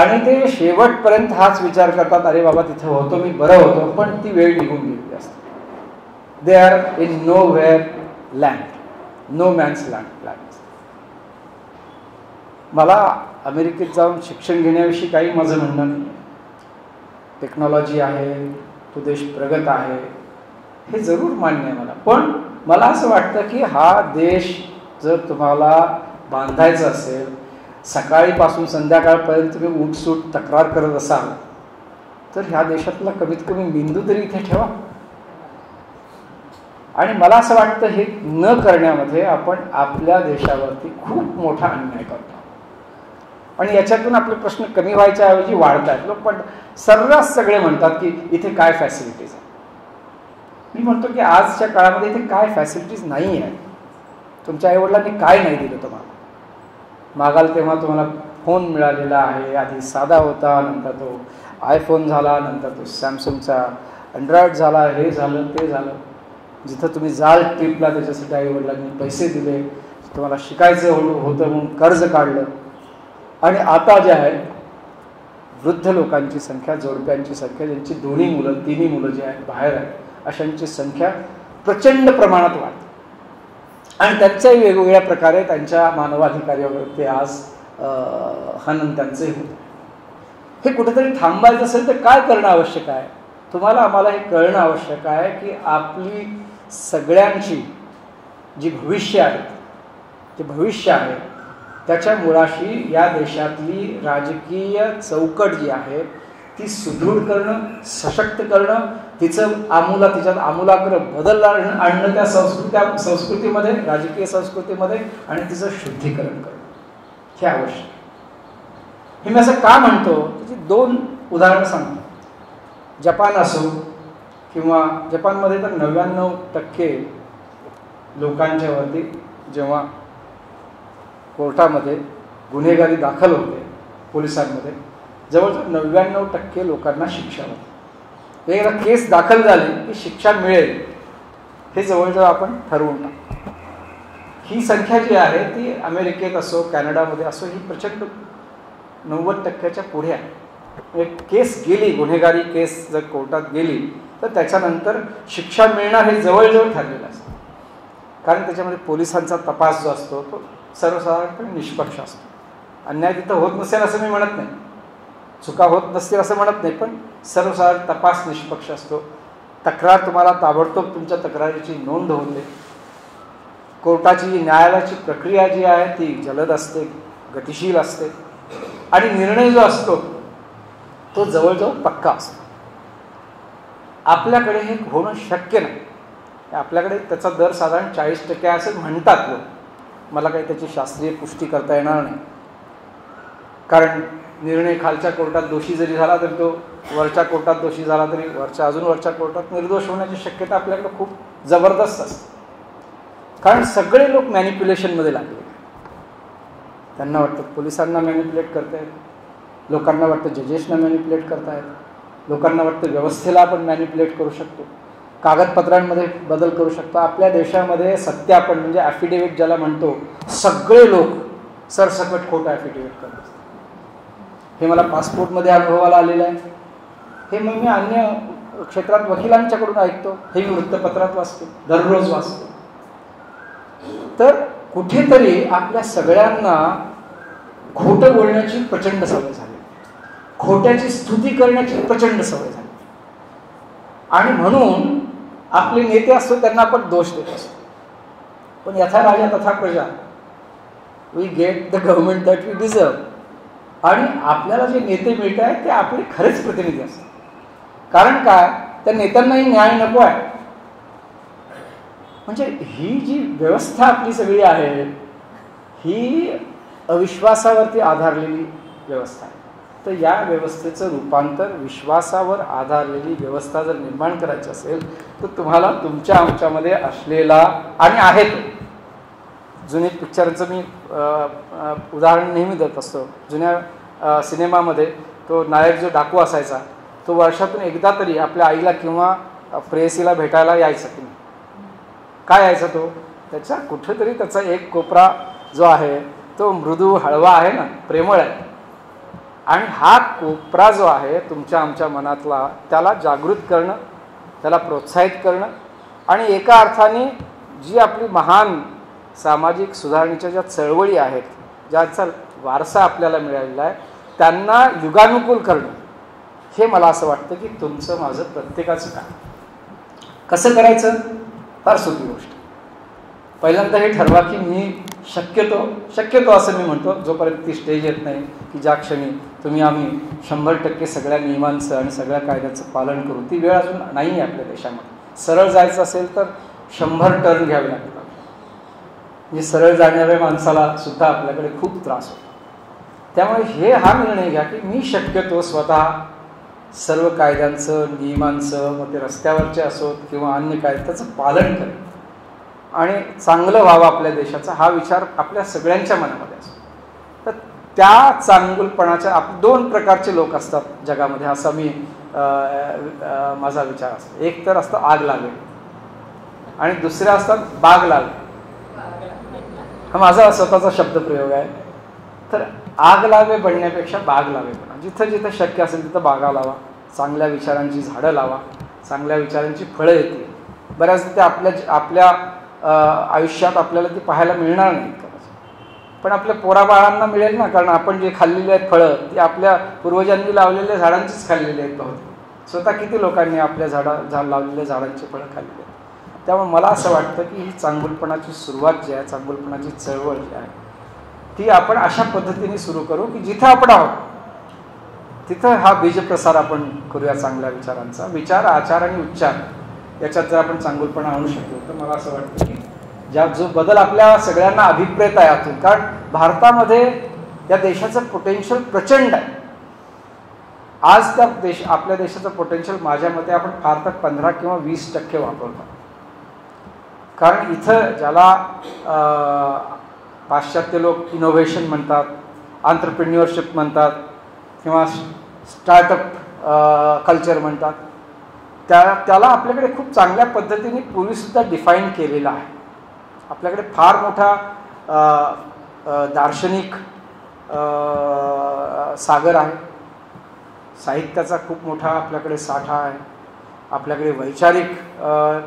आणि ते शेवटपर्यंत हाच विचार करतात, अरे बाबा तिथे होतो मी, बरं होतो. पण ती वेळ निघून गेली असते. They are in nowhere land, no man's land. मला अमेरिकेत जाऊन शिक्षण घेण्याविषयी काही माझं म्हणणं नाही. टेक्नॉलॉजी आहे, तो देश प्रगत आहे, हे जरूर मान्य आहे मला. पण मला असं वाटतं की हा देश जर तुम्हाला बांधायचा असेल, सकाळीपासून संध्याकाळपर्यंत तुम्ही उठसूट तक्रार करत असाल, तर ह्या देशातला कमीत कमी बिंदू तरी इथे ठेवा. आणि मला असं वाटतं हे न करण्यामध्ये आपण आपल्या देशावरती खूप मोठा अन्याय करतो. आणि याच्यातून आपले प्रश्न कमी व्हायच्या ऐवजी वाढत आहेत. लोक पण सर्रास सगळे म्हणतात की इथे काय फॅसिलिटीज आहे. मी म्हणतो की आजच्या काळामध्ये इथे काय फॅसिलिटीज नाही आहे. तुमच्या आईवडिलांनी काय नाही दिलं तुम्हाला? मागाल तेव्हा तुम्हाला फोन मिळालेला आहे. आधी साधा होता, नंतर तो आयफोन झाला, नंतर तो सॅमसंगचा अँड्रॉइड झाला, हे झालं ते झालं. जिथं तुम्ही जाल ट्रिपला त्याच्यासाठी आईवडिलांनी पैसे दिले, तुम्हाला शिकायचं होतं म्हणून कर्ज काढलं. आणि आता जे आहे वृद्ध लोकांची संख्या, जोडप्यांची संख्या, ज्यांची दोन्ही मुलं तिन्ही मुलं जे आहेत बाहेर आहेत, अशांची संख्या प्रचंड प्रमाणात वाढते. आणि त्यांच्याही वेगवेगळ्या प्रकारे त्यांच्या मानवाधिकारावरती आज हनन त्यांचंही होतं. हे कुठेतरी थांबायचं असेल तर काय करणं आवश्यक आहे? तुम्हाला आम्हाला हे कळणं आवश्यक आहे की आपली सगळ्यांची जी भविष्य आहेत, ते भविष्य आहे त्याच्या मुळाशी या देशातली राजकीय चौकट जी आहे ती सुदृढ करणं, सशक्त करणं, तिच्यात आमूलाग्र बदल आणणं त्या संस्कृतीमध्ये, राजकीय संस्कृतीमध्ये, आणि तिचं शुद्धीकरण करणं हे आवश्यक आहे. हे मी असं का म्हणतो, त्याची दोन उदाहरणं सांगतो. जपान असो, किंवा जपानमध्ये तर 99% लोकांच्यावरती जेव्हा कोर्टामध्ये गुन्हेगारी दाखल होते पोलिसांमध्ये, जवळजवळ 99% लोकांना शिक्षा होते. एकदा केस दाखल झाली की शिक्षा मिळेल हे जवळजवळ आपण ठरवून टाकतो. ही संख्या जी आहे ती अमेरिकेत असो, कॅनडामध्ये असो, ही प्रचंड 90%च्या पुढे आहे. एक केस गेली, गुन्हेगारी केस जर कोर्टात गेली तर त्याच्यानंतर शिक्षा मिळणार हे जवळजवळ ठरलेलं असतं. कारण त्याच्यामध्ये पोलिसांचा तपास जो असतो तो सर्वसाधारणपणे निष्पक्ष असतो. अन्याय तिथं होत नसेल असं मी म्हणत नाही, चुका होत नसतील असं म्हणत नाही, पण सर्वसाधारण तपास निष्पक्ष असतो. तक्रार तुम्हाला ताबडतोब तुमच्या तक्रारीची नोंद होते. कोर्टाची, न्यायालयाची प्रक्रिया जी आहे ती जलद असते, गतिशील असते. आणि निर्णय जो असतो तो जवळजवळ पक्का असतो. आपल्याकडे हे होणं शक्य नाही. आपल्याकडे त्याचा दर साधारण 40% आहे असं म्हणतात लोक. मला काही त्याची शास्त्रीय पुष्टी करता येणार नाही, कारण निर्णय खालच्या कोर्टात दोषी जरी झाला तरी तो वरच्या कोर्टात दोषी झाला तरी वरच्या अजून वरच्या कोर्टात निर्दोष होण्याची शक्यता आपल्याकडे खूप जबरदस्त असते. कारण सगळे लोक मॅनिप्युलेशनमध्ये लागले. त्यांना वाटतं पोलिसांना मॅनिप्युलेट करतायत, लोकांना वाटतं जजेसना मॅनिप्युलेट करतायत, लोकांना वाटतं व्यवस्थेला आपण मॅनिप्युलेट करू शकतो, कागदपत्रांमध्ये बदल करू शकतो. आपल्या देशामध्ये सत्यापन म्हणजे ॲफिडेव्हिट ज्याला म्हणतो, सगळे लोक सरसकट खोटं ॲफिडेव्हिट करतात. हे मला पासपोर्टमध्ये अनुभवाला आलेलं आहे. हे मग मी अन्य क्षेत्रात वकिलांच्याकडून ऐकतो, हे मी वृत्तपत्रात वाचतो, दररोज वाचतो. तर कुठेतरी आपल्या सगळ्यांना खोटं बोलण्याची प्रचंड सवय झाली, खोट्याची स्तुती करण्याची प्रचंड सवय झाली. आणि म्हणून आपले नेते असतो त्यांना आपण दोष देत असतो. पण यथा राजा तथा प्रजा, we get the government that we deserve. आणि आपल्याला जे नेते मिळत आहेत ते आपले खरेच प्रतिनिधी असतात. कारण काय, त्या नेत्यांनाही न्याय नको आहे. म्हणजे ही जी व्यवस्था आपली सगळी आहे ही अविश्वासावरती आधारलेली व्यवस्था आहे. तर या व्यवस्थेचं रूपांतर विश्वासावर आधारलेली व्यवस्था जर निर्माण करायची असेल तर तुम्हाला तुमच्या आमच्यामध्ये असलेला, आणि आहेत जुने पिक्चरचं मी उदाहरण नेहमी देत असतो. जुन्या सिनेमामध्ये तो नायक जो डाकू असायचा तो वर्षातून एकदा तरी आपल्या आईला किंवा प्रेयसीला भेटायला यायचा. की काय यायचा तो, त्याचा कुठेतरी त्याचा एक कोपरा जो आहे तो मृदू हळवा आहे ना, प्रेमळ आहे. आणि हा कोपरा जो आहे तुमच्या आमच्या मनातला, त्याला जागृत करणं, त्याला प्रोत्साहित करणं, आणि एका अर्थाने जी आपली महान सामाजिक सुधारणेच्या ज्या चळवळी आहेत, ज्याचा वारसा आपल्याला मिळालेला आहे त्यांना युगानुकूल करणं हे मला असं वाटतं की तुमचं माझं प्रत्येकाचं काम. कसं करायचं फार सोपी गोष्ट. पहिल्यांदा हे ठरवा की मी शक्यतो असं मी म्हणतो जोपर्यंत ती स्टेज येत नाही की ज्या क्षणी तुम्ही आम्ही 100% सगळ्या नियमांचं आणि सगळ्या कायद्याचं पालन करू ती वेळ अजून नाही आहे आपल्या देशामध्ये. सरळ जायचं असेल तर 100 टर्न घ्यावे लागतात. म्हणजे सरळ जाणाऱ्या माणसाला सुद्धा आपल्याकडे खूप त्रास होतो. त्यामुळे हे हा निर्णय घ्या की मी शक्यतो स्वतः सर्व कायद्यांचं नियमांचं मग ते रस्त्यावरचे असोत किंवा अन्य कायद्याचं पालन करेन आणि चांगलं व्हावं आपल्या देशाचा हा विचार आपल्या सगळ्यांच्या मनामध्ये असतो. तर त्या चांगलपणाच्या आप 2 प्रकारचे लोक असतात जगामध्ये असा मी माझा विचार असतो. एक तर असतं आग लागेल आणि दुसऱ्या असतात बाग लागेल. हा माझा स्वतःचा शब्दप्रयोग आहे. तर आग लावे बनण्यापेक्षा बाग लावे बना. जिथं जिथं शक्य असेल तिथं बागा लावा. चांगल्या विचारांची झाडं लावा. चांगल्या विचारांची फळं येतील. बऱ्याचदा ते आपल्या आयुष्यात आपल्याला ती पाहायला मिळणार नाही पण आपल्या पोराबाळांना मिळेल ना. कारण आपण जे खाल्लेले आहेत फळं ती आपल्या पूर्वजांनी लावलेल्या झाडांचीच खाल्लेली आहेत. बहुतेक स्वतः किती लोकांनी आपल्या लावलेल्या झाडांची फळं खाल्लेली आहेत. त्यामुळे मला असं वाटतं की ही चांगुलपणाची सुरुवात जी आहे चांगुलपणाची चळवळ जी आहे ती आपण अशा पद्धतीने सुरू करू की जिथं आपण आहोत तिथं हा बीजप्रसार आपण करूया. चांगल्या विचारांचा विचार आचार आणि उच्चार याच्यात जर आपण चांगुलपणा आणू शकतो तर मला असं वाटतं की जो बदल आपल्या सगळ्यांना अभिप्रेत आहे यातून. कारण भारतामध्ये त्या देशाचं पोटेन्शियल प्रचंड आहे. आज त्या आपल्या देशाचं पोटेन्शियल माझ्या मते आपण फार तर 15 किंवा 20% वापरतो. कारण इथं ज्याला पाश्चात्य लोक इनोव्हेशन म्हणतात आंतरप्रिन्युअरशिप म्हणतात किंवा स्टार्टअप कल्चर म्हणतात त्याला आपल्याकडे खूप चांगल्या पद्धतीने पूर्वीसुद्धा डिफाईन केलेला आहे. आपल्याकडे फार मोठा दार्शनिक सागर आहे. साहित्याचा खूप मोठा आपल्याकडे साठा आहे. आपल्याकडे वैचारिक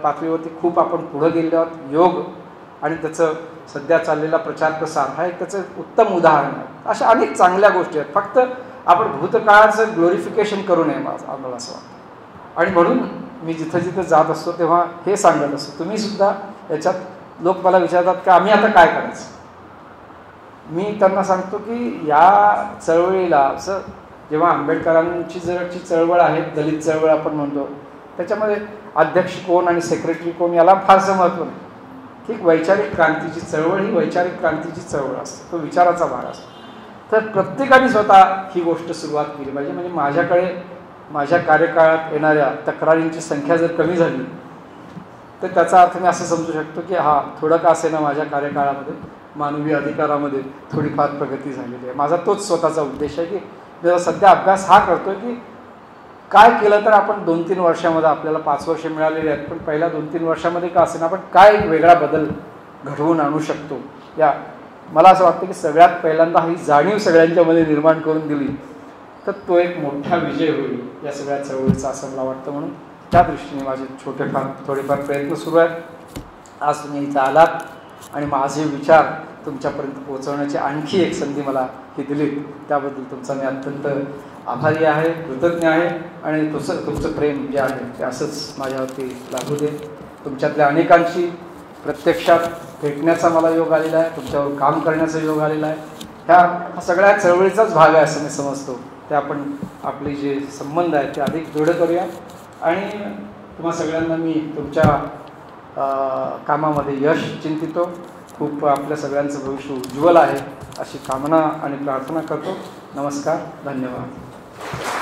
पातळीवरती खूप आपण पुढं गेलेलो आहोत. योग आणि त्याचं सध्या चाललेला प्रचार प्रसार हा एक त्याचं उत्तम उदाहरण आहे. अशा अनेक चांगल्या गोष्टी आहेत. फक्त आपण भूतकाळाचं ग्लोरिफिकेशन करू नये मला असं वाटतं. आणि म्हणून मी जिथं जिथं जात असतो तेव्हा हे सांगत असतो तुम्हीसुद्धा याच्यात. लोक मला विचारतात की आम्ही आता काय करायचं. मी त्यांना सांगतो की या चळवळीला असं जेव्हा आंबेडकरांची जी चळवळ आहे दलित चळवळ आपण म्हणतो त्याच्यामध्ये अध्यक्ष कोण आणि सेक्रेटरी कोण याला फारसं महत्त्व नाही. ठीक वैचारिक क्रांतीची चळवळ ही वैचारिक क्रांतीची चळवळ असते. तो विचाराचा भाग असतो. तर प्रत्येकाने स्वतः ही गोष्ट सुरुवात केली पाहिजे. म्हणजे माझ्याकडे माझ्या कार्यकाळात येणाऱ्या तक्रारींची संख्या जर कमी झाली तर त्याचा अर्थ मी असं समजू शकतो की हा थोडं का असेना माझ्या कार्यकाळामध्ये मानवी अधिकारामध्ये थोडीफार प्रगती झालेली आहे. माझा तोच स्वतःचा उद्देश आहे की मी सध्या अभ्यास हा करतो की काय केलं तर आपण 2-3 वर्षामध्ये आपल्याला 5 वर्ष मिळालेली आहेत पण पहिल्या 2-3 वर्षामध्ये का असेना आपण काय एक वेगळा बदल घडवून आणू शकतो. या मला असं वाटतं की सगळ्यात पहिल्यांदा ही जाणीव सगळ्यांच्यामध्ये निर्माण करून दिली तर तो एक मोठा विजय होईल या सगळ्या चळवळीचा असं मला वाटतं. म्हणून त्या दृष्टीने माझे थोडेफार प्रयत्न सुरू आहेत. आज तुम्ही इथं आलात आणि माझे विचार तुमच्यापर्यंत पोहोचवण्याची आणखी एक संधी मला ही दिली त्याबद्दल तुमचा मी अत्यंत आभारी आहे कृतज्ञ आहे. आणि तुमचं प्रेम जे आहे ते असंच माझ्यावरती लागू दे. तुमच्यातल्या अनेकांशी प्रत्यक्षात भेटण्याचा मला योग आलेला आहे. तुमच्यावर काम करण्याचा योग आलेला आहे. ह्या सगळ्या चळवळीचाच भाग आहे असं मी समजतो. ते आपण आपले जे संबंध आहेत ते अधिक दृढ करूया. आणि तुम्हा सगळ्यांना मी तुमच्या कामामध्ये यश चिंतितो. खूप आपल्या सगळ्यांचं भविष्य उज्ज्वल आहे अशी कामना आणि प्रार्थना करतो. नमस्कार धन्यवाद.